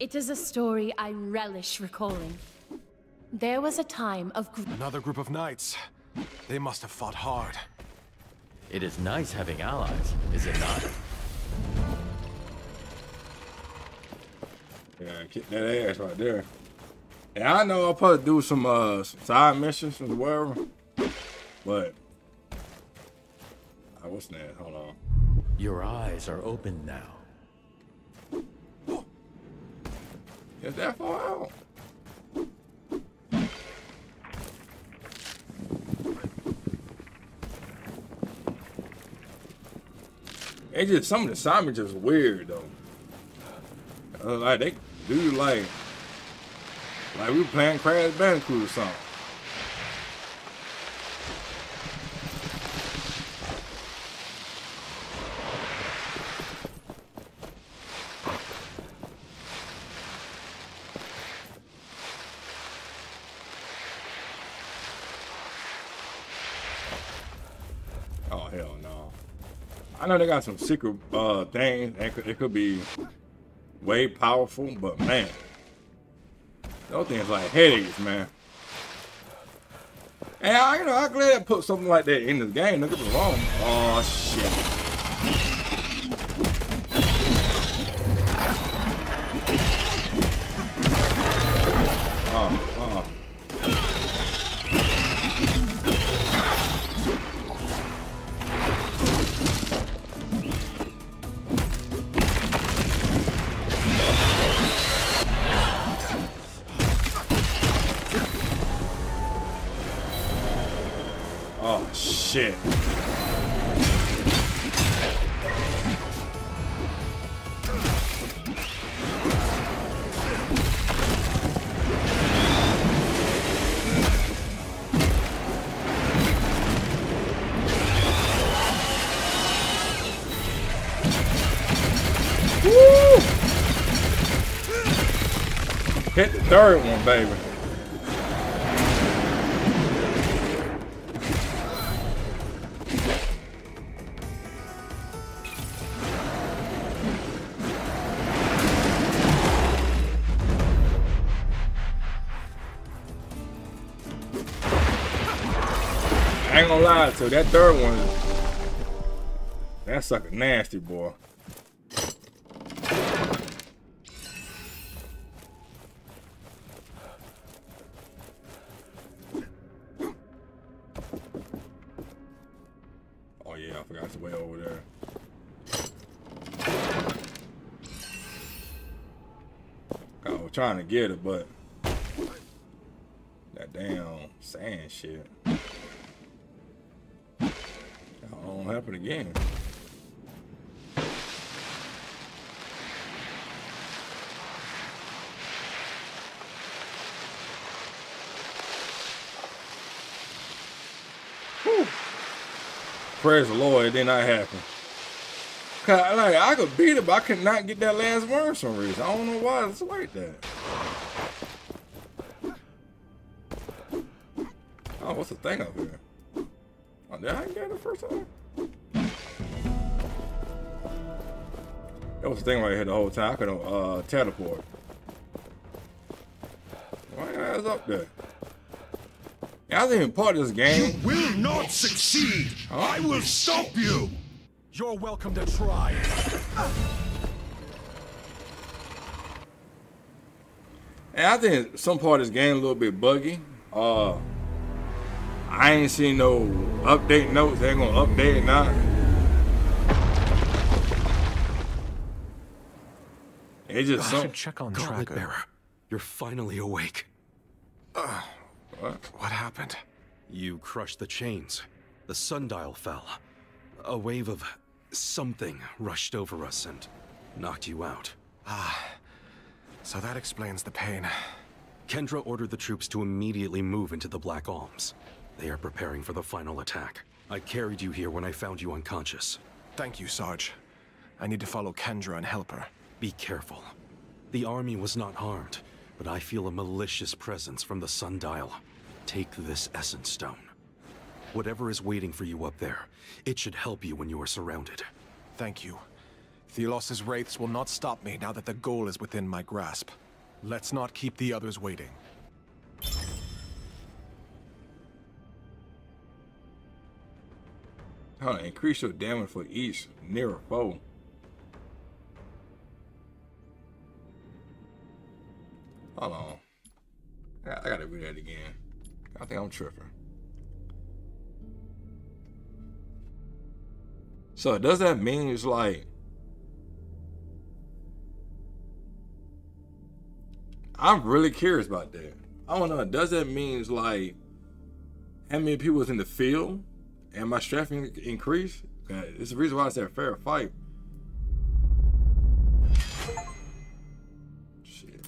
It is a story I relish recalling. There was a time of... Another group of knights. They must have fought hard. It is nice having allies, is it not? Yeah, kick that ass right there. Yeah, I know I'll probably do some side missions or whatever, but... what's that? Hold on. Your eyes are open now. Oh. Is that far out? It's just some of the Simon just weird though. Like they do like Like we were playing Crash Bandicoot or something. I know they got some secret things that could be way powerful, but man, those things like headaches, man. And I, you know, I'm glad I put something like that in this game. Don't get me wrong. Oh shit. Shit. Woo! Hit the third one, baby. I ain't gonna lie to you, that third one, that sucker nasty, boy. Oh yeah, I forgot it's way over there. I was trying to get it, but that damn sand shit. Happen again. Whew. Praise the Lord, it did not happen. Like, I could beat it, but I could not get that last word for some reason. I don't know why it's like that. Oh, what's the thing up here? Oh, did I get it the first time? That was the thing right here the whole time. I could teleport. Why your ass up there? I wasn't even part of this game. You will not succeed. Huh? I will stop you. You're welcome to try. And I think some part of this game a little bit buggy. I ain't seen no update notes. They're gonna update it now. It's just some check on Gauntlet Bearer. You're finally awake. What happened? You crushed the chains. The sundial fell. A wave of something rushed over us and knocked you out. So that explains the pain. Kendra ordered the troops to immediately move into the Black Alms. They are preparing for the final attack. I carried you here when I found you unconscious. Thank you, Sarge. I need to follow Kendra and help her. Be careful. The army was not harmed, but I feel a malicious presence from the sundial. Take this essence stone. Whatever is waiting for you up there, it should help you when you are surrounded. Thank you. Thelos's wraiths will not stop me now that the goal is within my grasp. Let's not keep the others waiting. How to increase your damage for each nearer foe. Hold on. I gotta read that again. I think I'm tripping. So does that mean it's like I'm really curious about that. I don't know, does that mean it's like how many people is in the field? And my strength increase? It's the reason why I said fair fight. Shit.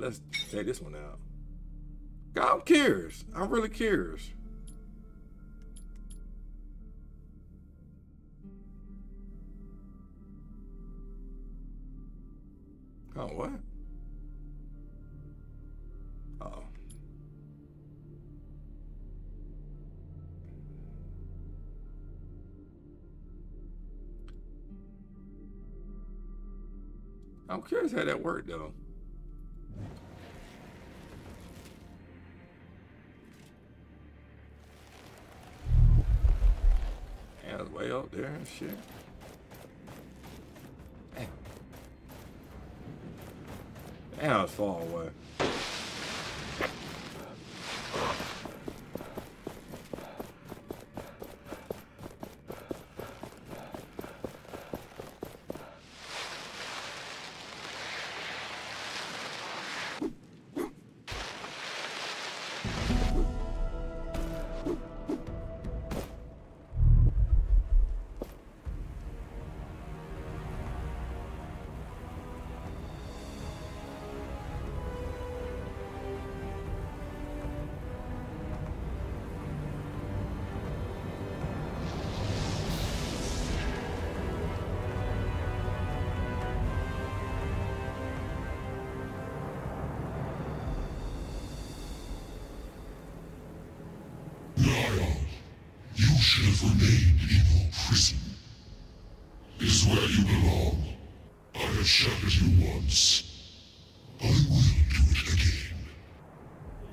Let's take this one out. God, I'm curious. I'm really curious. Oh, what? Uh-oh. I'm curious how that worked, though. Yeah, it's way up there and shit. Damn, it's far away.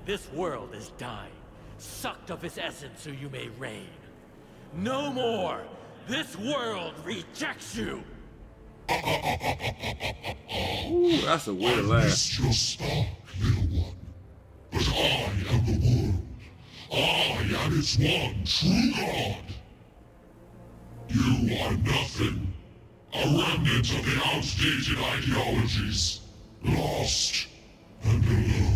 This world is dying, sucked of its essence so you may reign. No more! This world rejects you! Ooh, that's a weird laugh. I missed your spark, little one. But I am the world. I am its one true god. You are nothing. A remnant of the outdated ideologies. Lost and alone.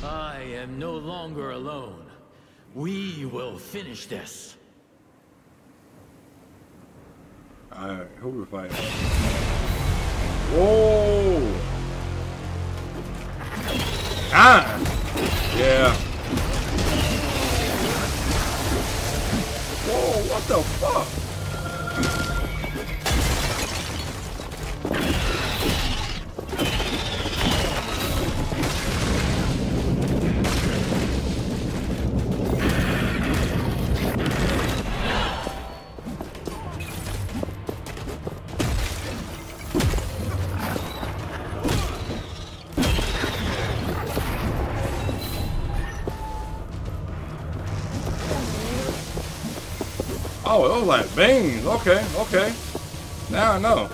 I am no longer alone. We will finish this. Alright, who we're fighting? Whoa! Ah! Yeah. Whoa, what the fuck? Oh, it was like beans. Okay, okay. Now I know.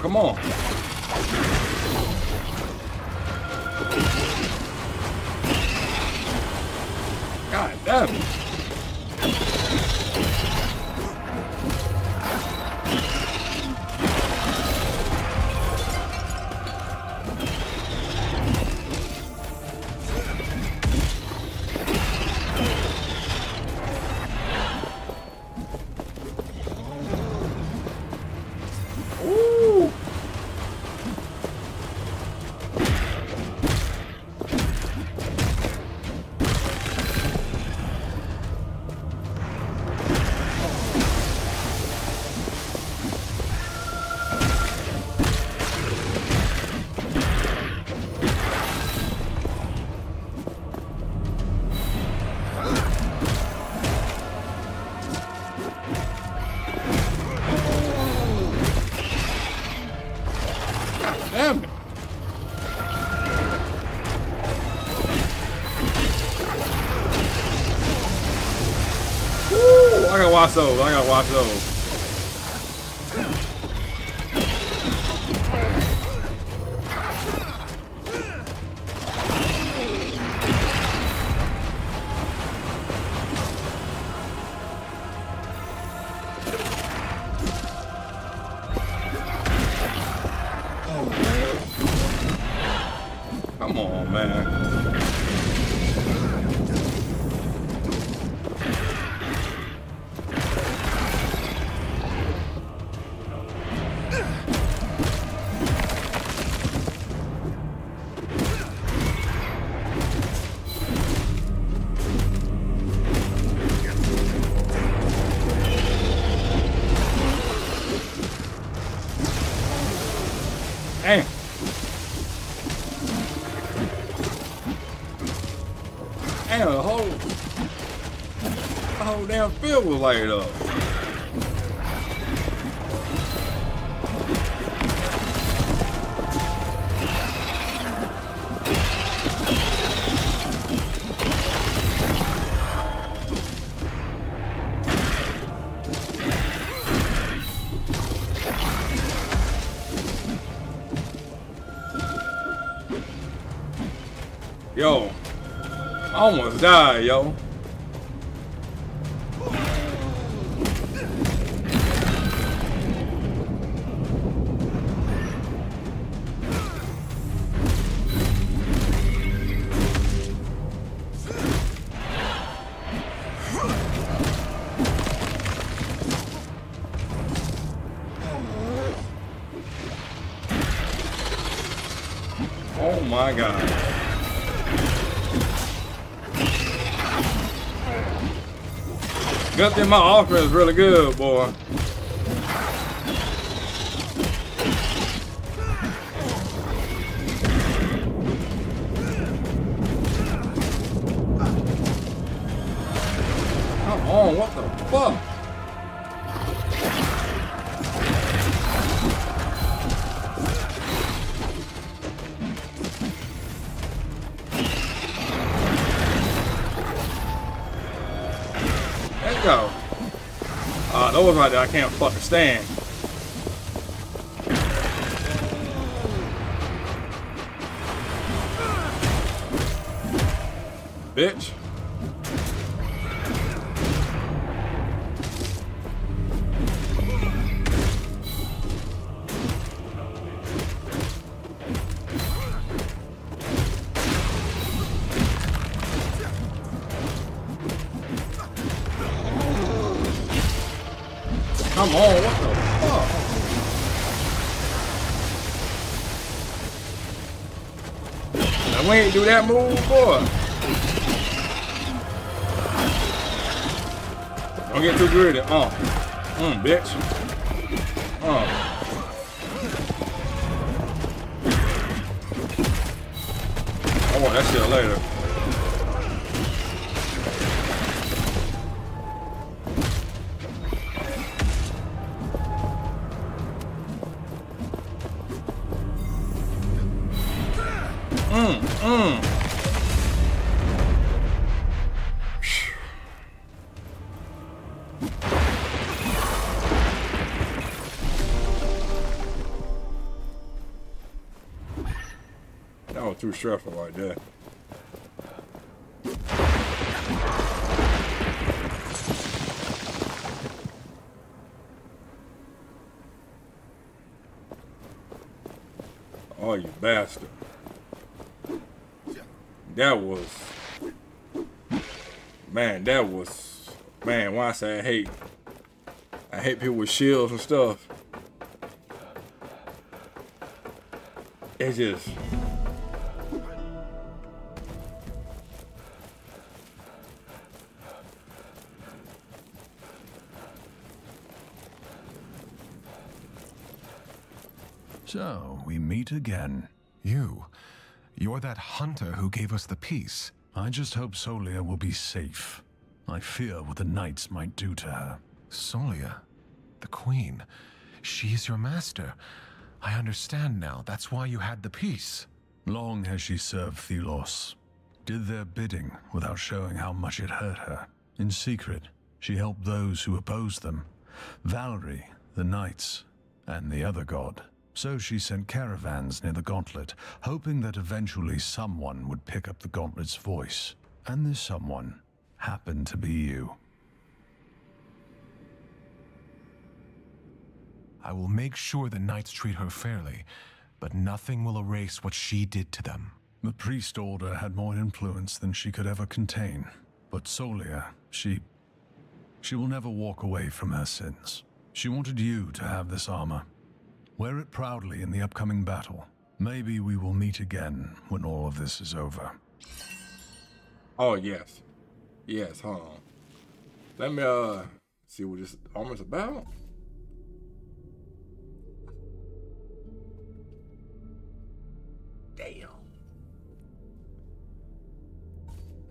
Come on. God damn it. I gotta watch those. whole damn field was lighted up. Yo, I almost died, yo. Oh my God. Good thing my offense is really good, boy. Come on, what the fuck? Those right there, I can't fucking stand. Bitch. Come on, what the fuck? Now we ain't do that move, boy. Don't get too greedy. Bitch. I want that shit later. That was too stressful right there. Oh, you bastard. That was, man, when I say I hate people with shields and stuff. It's just, so we meet again. You're that hunter who gave us the peace. I just hope Solia will be safe. I fear what the knights might do to her. Solia, the queen, she is your master. I understand now, that's why you had the peace. Long has she served Thelos, did their bidding without showing how much it hurt her. In secret, she helped those who opposed them, Valerie, the knights, and the other god. So she sent caravans near the gauntlet, hoping that eventually someone would pick up the gauntlet's voice. And this someone happened to be you. I will make sure the knights treat her fairly, but nothing will erase what she did to them. The priest order had more influence than she could ever contain. But Solia, she will never walk away from her sins. She wanted you to have this armor. Wear it proudly in the upcoming battle. Maybe we will meet again when all of this is over. Oh, yes. Yes, hold on. Let me, see what this armor's about. Damn.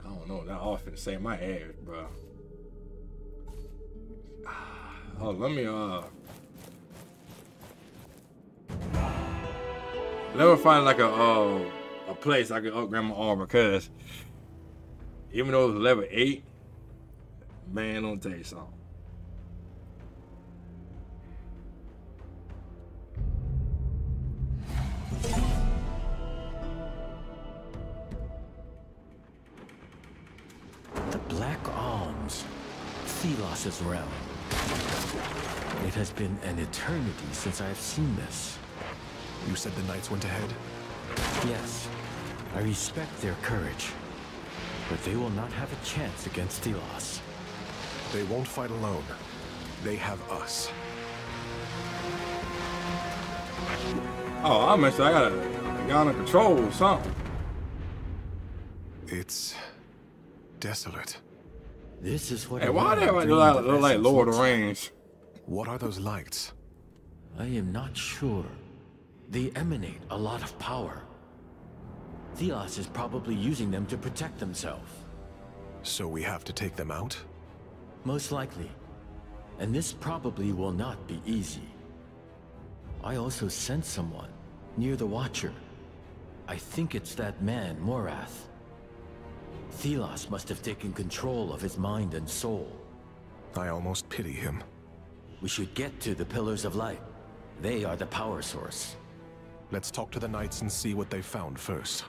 I don't know, that offense saved my ass, bro. Oh, let me, never find like a place I could upgrade my armor, because even though it was level 8, man, don't tell you something. The Black Alms, Thelos's realm. It has been an eternity since I have seen this. You said the knights went ahead? Yes. I respect their courage. But they will not have a chance against Thelos. They won't fight alone. They have us. Oh, I missed. I got a gun under control or something. It's desolate. This is what. Hey, why they look like Lord of the Rings? What are those lights? I am not sure. They emanate a lot of power. Thelos is probably using them to protect themselves. So we have to take them out? Most likely. And this probably will not be easy. I also sense someone near the Watcher. I think it's that man, Morath. Thelos must have taken control of his mind and soul. I almost pity him. We should get to the Pillars of Light. They are the power source. Let's talk to the knights and see what they found first.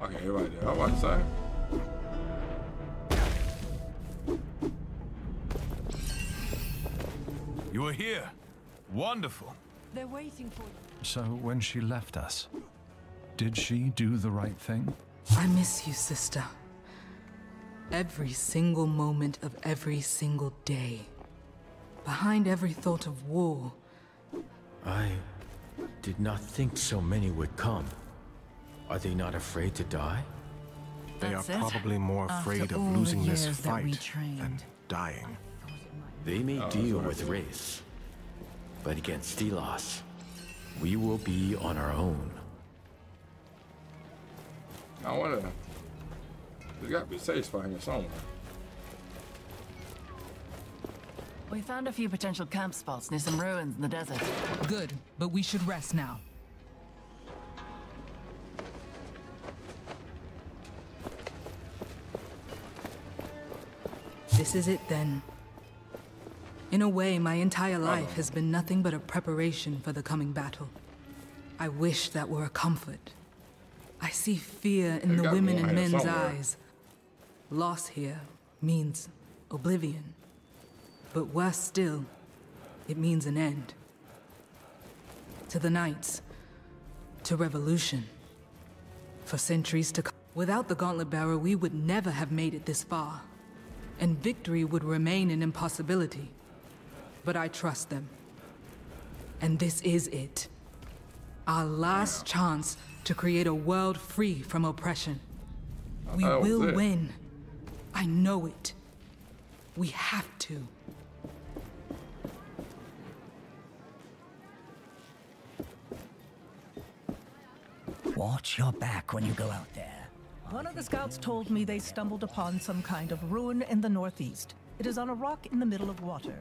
Okay, you're right there. I want to say. You are here. Wonderful. They're waiting for you. So when she left us, did she do the right thing? I miss you, sister. Every single moment of every single day. Behind every thought of war. I did not think so many would come. Are they not afraid to die? They are probably more afraid of losing this fight than dying. They may deal with race, but against Thelos, we will be on our own. I wanna. There's gotta be satisfying or somewhere. We found a few potential camp spots near some ruins in the desert. Good, but we should rest now. This is it then. In a way, my entire life has been nothing but a preparation for the coming battle. I wish that were a comfort. I see fear in the women and men's eyes. Loss here means oblivion. But worse still, it means an end. To the knights, to revolution. For centuries to come. Without the Gauntlet Bearer, we would never have made it this far. And victory would remain an impossibility. But I trust them. And this is it. Our last chance to create a world free from oppression. We will win. I know it. We have to. Watch your back when you go out there. One of the scouts told me they stumbled upon some kind of ruin in the northeast. It is on a rock in the middle of water.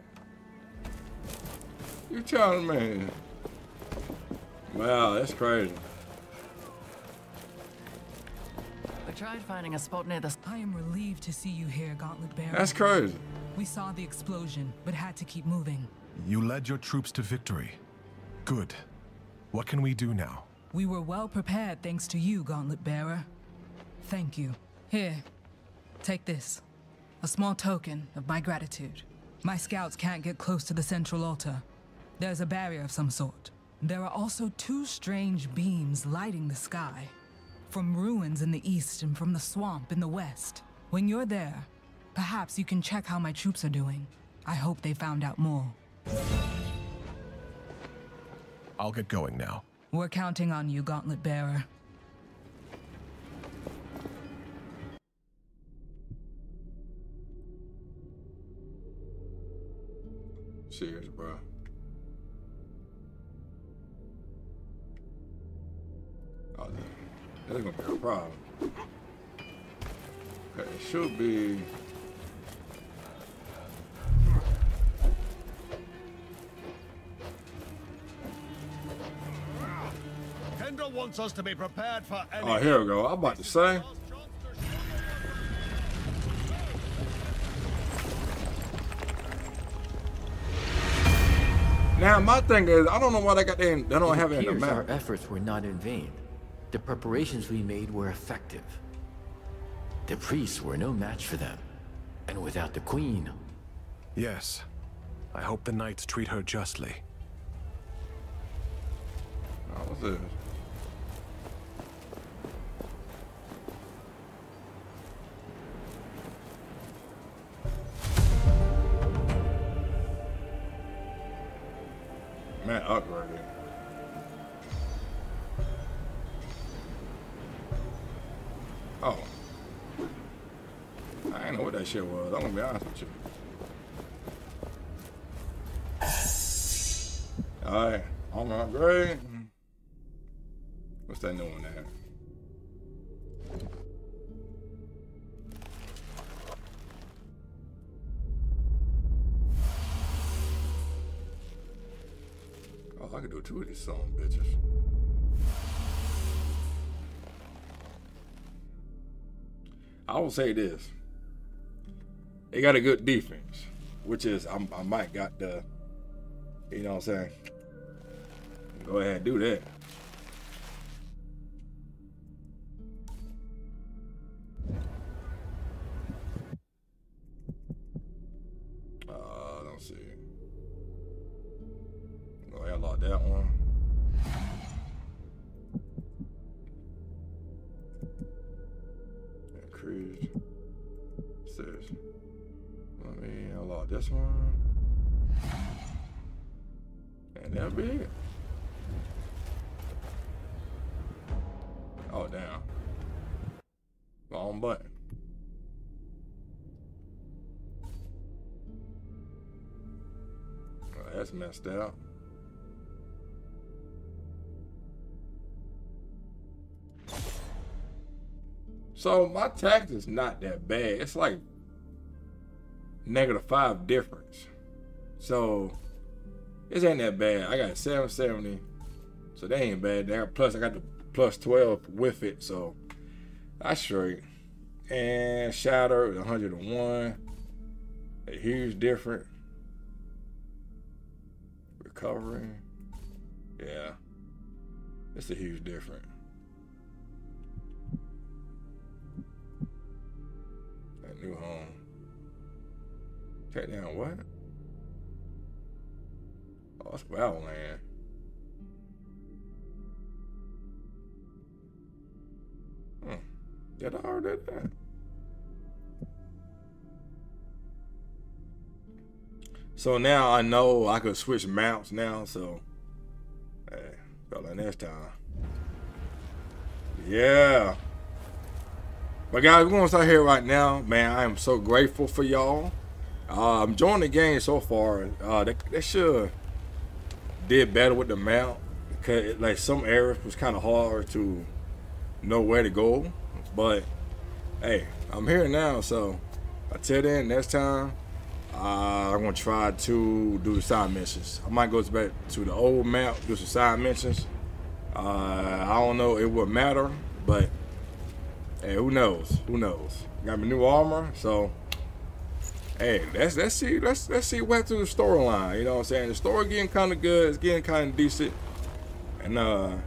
You're telling me. Wow, that's crazy. We tried finding a spot near this. I am relieved to see you here, Gauntlet Bearer. That's crazy. We saw the explosion, but had to keep moving. You led your troops to victory. Good. What can we do now? We were well prepared thanks to you, Gauntlet Bearer. Thank you. Here, take this. A small token of my gratitude. My scouts can't get close to the central altar. There's a barrier of some sort. There are also two strange beams lighting the sky. From ruins in the east and from the swamp in the west. When you're there, perhaps you can check how my troops are doing. I hope they found out more. I'll get going now. We're counting on you, Gauntlet Bearer. Cheers, bro. Oh, that's gonna be a problem. Okay, it should be... Kendall wants us to be prepared for anything. Oh, here we go. I'm about to say... Now my thing is, I don't know why they got in. They don't have it in the map. Our efforts were not in vain. The preparations we made were effective. The priests were no match for them, and without the queen. Yes, I hope the knights treat her justly. What's this? Man, upgrading. Oh. I didn't know what that shit was. I'm gonna be honest with you. Alright, I'm gonna upgrade. What's that new one there? I could do two of these song bitches. I will say this. They got a good defense, which is I might got the, you know what I'm saying? Go ahead and do that. This one, and that'll be it. Oh, damn. Wrong button. Oh, that's messed up. So my tact is not that bad. It's like -5 difference, so this ain't that bad. I got 770, so that ain't bad. Plus I got the +12 with it, so I straight. And shatter 101, a huge difference. Recovering, yeah, it's a huge difference. That new home. Take down what? Oh, that's battle land. Hmm. Yeah, I already did that. So now I know I could switch mounts now, so hey, felt like next time. Yeah. But guys, we're gonna start here right now. Man, I am so grateful for y'all. I'm enjoying the game so far. They sure did better with the mount, because it, like some areas was kind of hard to know where to go. But hey, I'm here now, so until then, next time I'm gonna try to do the side missions. I might go back to the old map, do some side missions. I don't know it would matter, but hey, who knows? Who knows? Got my new armor, so. Hey, let's see what through the storyline. You know what I'm saying? The story getting kind of good. It's getting kind of decent, and I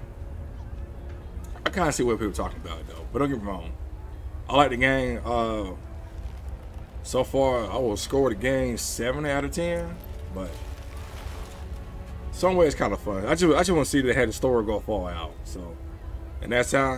kind of see what people are talking about though. But don't get me wrong, I like the game. So far, I will score the game 7 out of 10. But some way it's kind of fun. I just want to see they had the story go far out. So, and that's how.